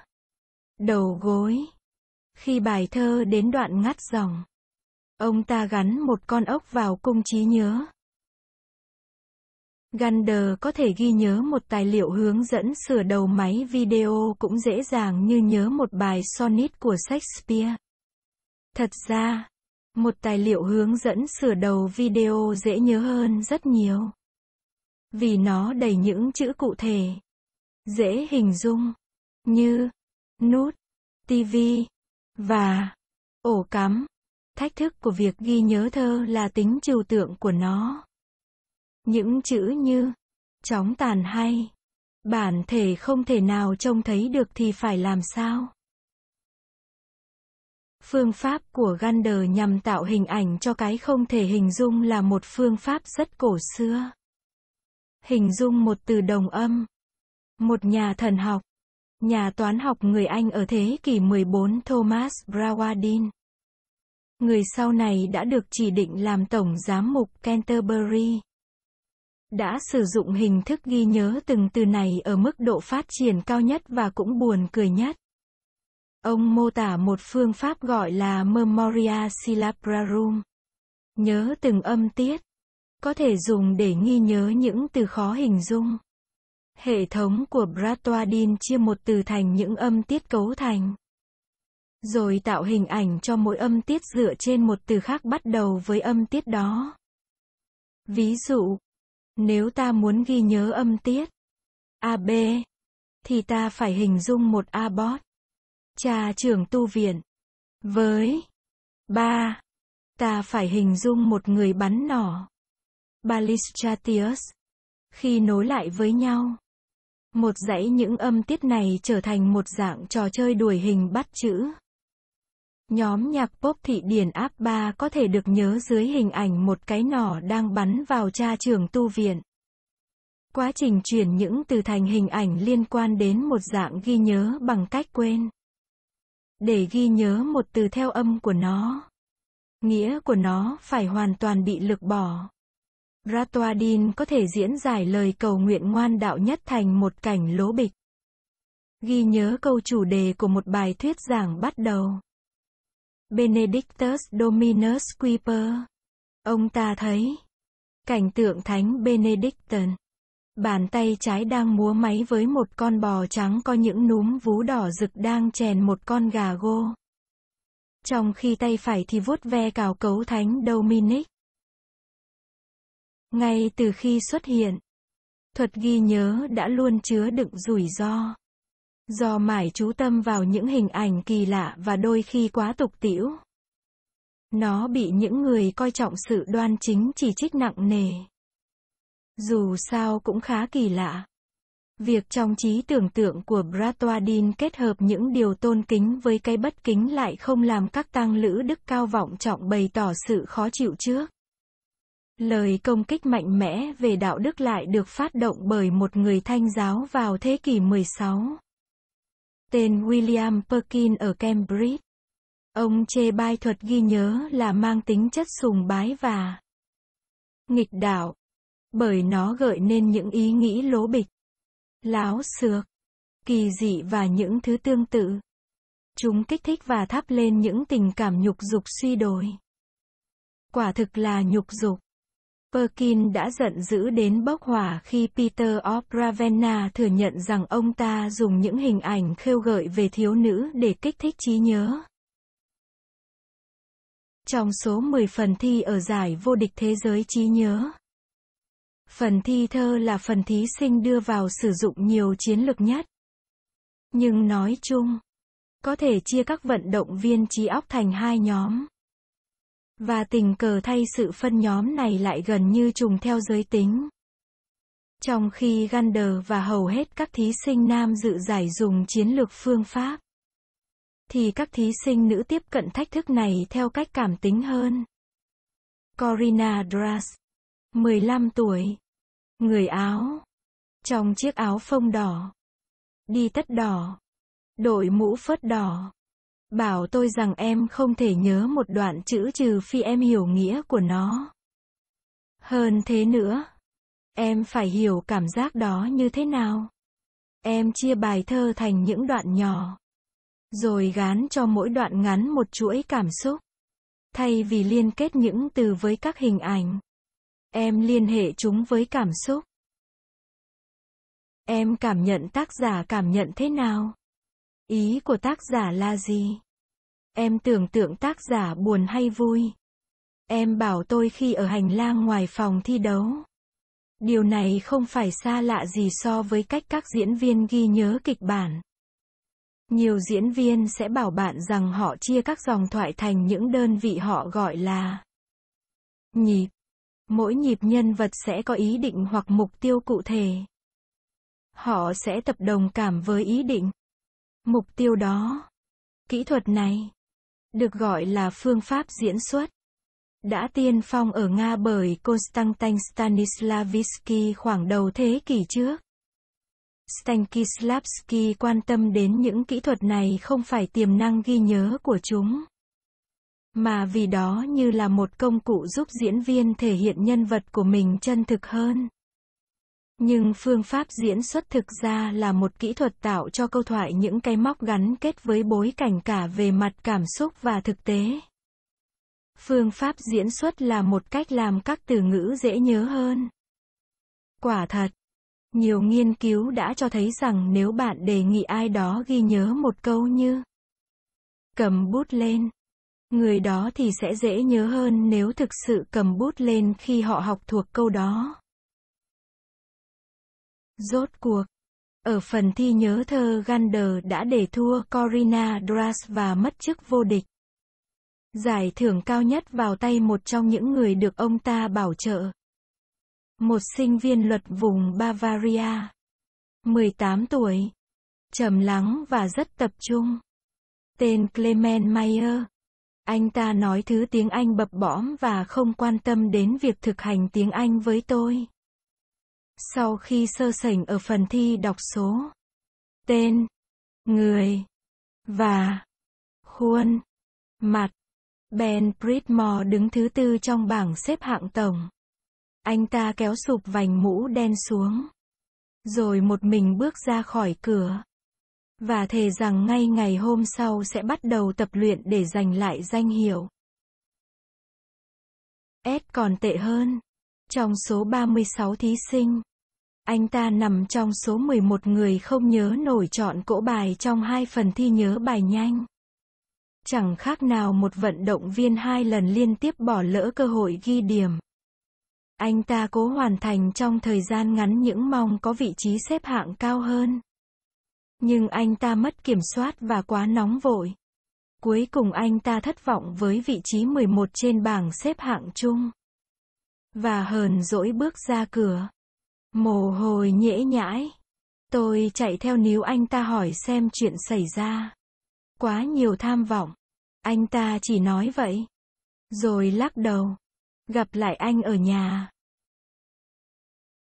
đầu gối. Khi bài thơ đến đoạn ngắt dòng, ông ta gắn một con ốc vào cung trí nhớ. Gander có thể ghi nhớ một tài liệu hướng dẫn sửa đầu máy video cũng dễ dàng như nhớ một bài sonnet của Shakespeare. Thật ra, một tài liệu hướng dẫn sửa đầu video dễ nhớ hơn rất nhiều, vì nó đầy những chữ cụ thể, dễ hình dung, như nút, ti vi, và ổ cắm. Thách thức của việc ghi nhớ thơ là tính trừu tượng của nó. Những chữ như chóng tàn hay bản thể không thể nào trông thấy được thì phải làm sao? Phương pháp của Gander nhằm tạo hình ảnh cho cái không thể hình dung là một phương pháp rất cổ xưa. Hình dung một từ đồng âm. Một nhà thần học, nhà toán học người Anh ở thế kỷ mười bốn Thomas Brawadin, người sau này đã được chỉ định làm tổng giám mục Canterbury, đã sử dụng hình thức ghi nhớ từng từ này ở mức độ phát triển cao nhất và cũng buồn cười nhất. Ông mô tả một phương pháp gọi là Memoria Syllabrarum, nhớ từng âm tiết, có thể dùng để ghi nhớ những từ khó hình dung. Hệ thống của Brawadin chia một từ thành những âm tiết cấu thành, rồi tạo hình ảnh cho mỗi âm tiết dựa trên một từ khác bắt đầu với âm tiết đó. Ví dụ, nếu ta muốn ghi nhớ âm tiết a bê, thì ta phải hình dung một abbot, cha trưởng tu viện, với ba, ta phải hình dung một người bắn nỏ, Balistratius, khi nối lại với nhau. Một dãy những âm tiết này trở thành một dạng trò chơi đuổi hình bắt chữ. Nhóm nhạc pop thị điển áp ba có thể được nhớ dưới hình ảnh một cái nỏ đang bắn vào cha trường tu viện. Quá trình chuyển những từ thành hình ảnh liên quan đến một dạng ghi nhớ bằng cách quên, để ghi nhớ một từ theo âm của nó, nghĩa của nó phải hoàn toàn bị lược bỏ. Brawadin có thể diễn giải lời cầu nguyện ngoan đạo nhất thành một cảnh lố bịch. Ghi nhớ câu chủ đề của một bài thuyết giảng bắt đầu. Benedictus Dominus Quiper. Ông ta thấy cảnh tượng thánh Benedictine, bàn tay trái đang múa máy với một con bò trắng có những núm vú đỏ rực đang chèn một con gà gô, trong khi tay phải thì vuốt ve cào cấu thánh Dominic. Ngay từ khi xuất hiện, thuật ghi nhớ đã luôn chứa đựng rủi ro, do mải chú tâm vào những hình ảnh kỳ lạ và đôi khi quá tục tĩu. Nó bị những người coi trọng sự đoan chính chỉ trích nặng nề. Dù sao cũng khá kỳ lạ, việc trong trí tưởng tượng của Brawadin kết hợp những điều tôn kính với cái bất kính lại không làm các tăng lữ đức cao vọng trọng bày tỏ sự khó chịu trước. Lời công kích mạnh mẽ về đạo đức lại được phát động bởi một người thanh giáo vào thế kỷ mười sáu, tên William Perkin ở Cambridge, Ông chê bai thuật ghi nhớ là mang tính chất sùng bái và nghịch đảo, bởi nó gợi nên những ý nghĩ lố bịch, láo xược, kỳ dị và những thứ tương tự. Chúng kích thích và thắp lên những tình cảm nhục dục suy đồi. Quả thực là nhục dục. Perkin đã giận dữ đến bốc hỏa khi Peter of Ravenna thừa nhận rằng ông ta dùng những hình ảnh khêu gợi về thiếu nữ để kích thích trí nhớ. Trong số mười phần thi ở giải vô địch thế giới trí nhớ, phần thi thơ là phần thí sinh đưa vào sử dụng nhiều chiến lược nhất. Nhưng nói chung, có thể chia các vận động viên trí óc thành hai nhóm. Và tình cờ thay sự phân nhóm này lại gần như trùng theo giới tính. Trong khi Gander và hầu hết các thí sinh nam dự giải dùng chiến lược phương pháp, thì các thí sinh nữ tiếp cận thách thức này theo cách cảm tính hơn. Corina Drass, mười lăm tuổi, người Áo, trong chiếc áo phông đỏ, đi tất đỏ, đội mũ phớt đỏ, bảo tôi rằng em không thể nhớ một đoạn chữ trừ phi em hiểu nghĩa của nó. Hơn thế nữa, em phải hiểu cảm giác đó như thế nào. Em chia bài thơ thành những đoạn nhỏ, rồi gán cho mỗi đoạn ngắn một chuỗi cảm xúc. Thay vì liên kết những từ với các hình ảnh, em liên hệ chúng với cảm xúc. Em cảm nhận tác giả cảm nhận thế nào? Ý của tác giả là gì? Em tưởng tượng tác giả buồn hay vui? Em bảo tôi khi ở hành lang ngoài phòng thi đấu. Điều này không phải xa lạ gì so với cách các diễn viên ghi nhớ kịch bản. Nhiều diễn viên sẽ bảo bạn rằng họ chia các dòng thoại thành những đơn vị họ gọi là nhịp. Mỗi nhịp nhân vật sẽ có ý định hoặc mục tiêu cụ thể. Họ sẽ tập đồng cảm với ý định, mục tiêu đó. Kỹ thuật này được gọi là phương pháp diễn xuất, đã tiên phong ở Nga bởi Konstantin Stanislavsky khoảng đầu thế kỷ trước. Stanislavsky quan tâm đến những kỹ thuật này không phải tiềm năng ghi nhớ của chúng, mà vì đó như là một công cụ giúp diễn viên thể hiện nhân vật của mình chân thực hơn. Nhưng phương pháp diễn xuất thực ra là một kỹ thuật tạo cho câu thoại những cái móc gắn kết với bối cảnh cả về mặt cảm xúc và thực tế. Phương pháp diễn xuất là một cách làm các từ ngữ dễ nhớ hơn. Quả thật, nhiều nghiên cứu đã cho thấy rằng nếu bạn đề nghị ai đó ghi nhớ một câu như "cầm bút lên", người đó thì sẽ dễ nhớ hơn nếu thực sự cầm bút lên khi họ học thuộc câu đó. Rốt cuộc, ở phần thi nhớ thơ, Gander đã để thua Corina Drass và mất chức vô địch. Giải thưởng cao nhất vào tay một trong những người được ông ta bảo trợ. Một sinh viên luật vùng Bavaria, mười tám tuổi, trầm lắng và rất tập trung. Tên Clement Mayer. Anh ta nói thứ tiếng Anh bập bõm và không quan tâm đến việc thực hành tiếng Anh với tôi. Sau khi sơ sẩy ở phần thi đọc số, tên, người, và khuôn, mặt, Ben Pritmore đứng thứ tư trong bảng xếp hạng tổng. Anh ta kéo sụp vành mũ đen xuống, rồi một mình bước ra khỏi cửa, và thề rằng ngay ngày hôm sau sẽ bắt đầu tập luyện để giành lại danh hiệu. Ed còn tệ hơn. Trong số ba mươi sáu thí sinh, anh ta nằm trong số mười một người không nhớ nổi trọn cỗ bài trong hai phần thi nhớ bài nhanh. Chẳng khác nào một vận động viên hai lần liên tiếp bỏ lỡ cơ hội ghi điểm. Anh ta cố hoàn thành trong thời gian ngắn những mong có vị trí xếp hạng cao hơn. Nhưng anh ta mất kiểm soát và quá nóng vội. Cuối cùng anh ta thất vọng với vị trí mười một trên bảng xếp hạng chung. Và hờn dỗi bước ra cửa. Mồ hôi nhễ nhãi. Tôi chạy theo níu anh ta hỏi xem chuyện xảy ra. Quá nhiều tham vọng. Anh ta chỉ nói vậy. Rồi lắc đầu. Gặp lại anh ở nhà.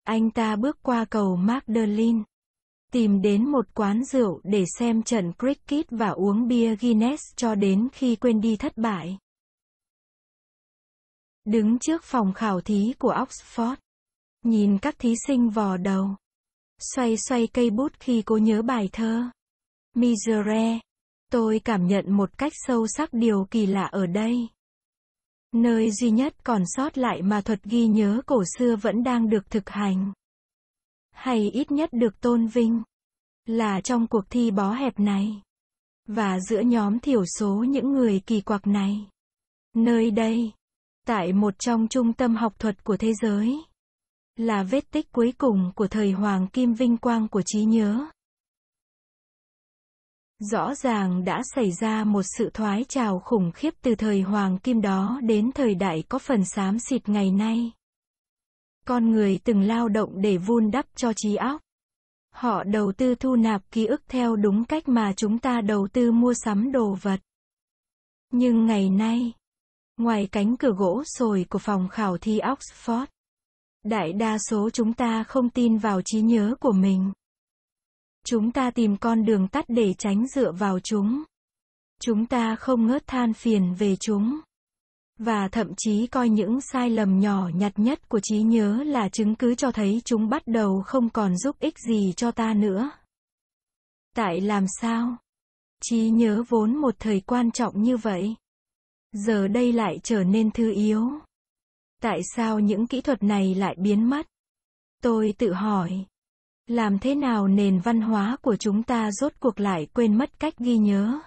Anh ta bước qua cầu Magdalene. tìm đến một quán rượu để xem trận cricket và uống bia Guinness cho đến khi quên đi thất bại. Đứng trước phòng khảo thí của Oxford, nhìn các thí sinh vò đầu, xoay xoay cây bút khi cô nhớ bài thơ Misere, tôi cảm nhận một cách sâu sắc điều kỳ lạ ở đây. Nơi duy nhất còn sót lại mà thuật ghi nhớ cổ xưa vẫn đang được thực hành, hay ít nhất được tôn vinh, là trong cuộc thi bó hẹp này, và giữa nhóm thiểu số những người kỳ quặc này. Nơi đây, tại một trong trung tâm học thuật của thế giới, là vết tích cuối cùng của thời hoàng kim vinh quang của trí nhớ. Rõ ràng đã xảy ra một sự thoái trào khủng khiếp từ thời hoàng kim đó đến thời đại có phần xám xịt ngày nay. Con người từng lao động để vun đắp cho trí óc. Họ đầu tư thu nạp ký ức theo đúng cách mà chúng ta đầu tư mua sắm đồ vật. Nhưng ngày nay, ngoài cánh cửa gỗ sồi của phòng khảo thí Oxford, đại đa số chúng ta không tin vào trí nhớ của mình. Chúng ta tìm con đường tắt để tránh dựa vào chúng. Chúng ta không ngớt than phiền về chúng. Và thậm chí coi những sai lầm nhỏ nhặt nhất của trí nhớ là chứng cứ cho thấy chúng bắt đầu không còn giúp ích gì cho ta nữa. Tại làm sao? Trí nhớ vốn một thời quan trọng như vậy, giờ đây lại trở nên thứ yếu. Tại sao những kỹ thuật này lại biến mất? Tôi tự hỏi. Làm thế nào nền văn hóa của chúng ta rốt cuộc lại quên mất cách ghi nhớ?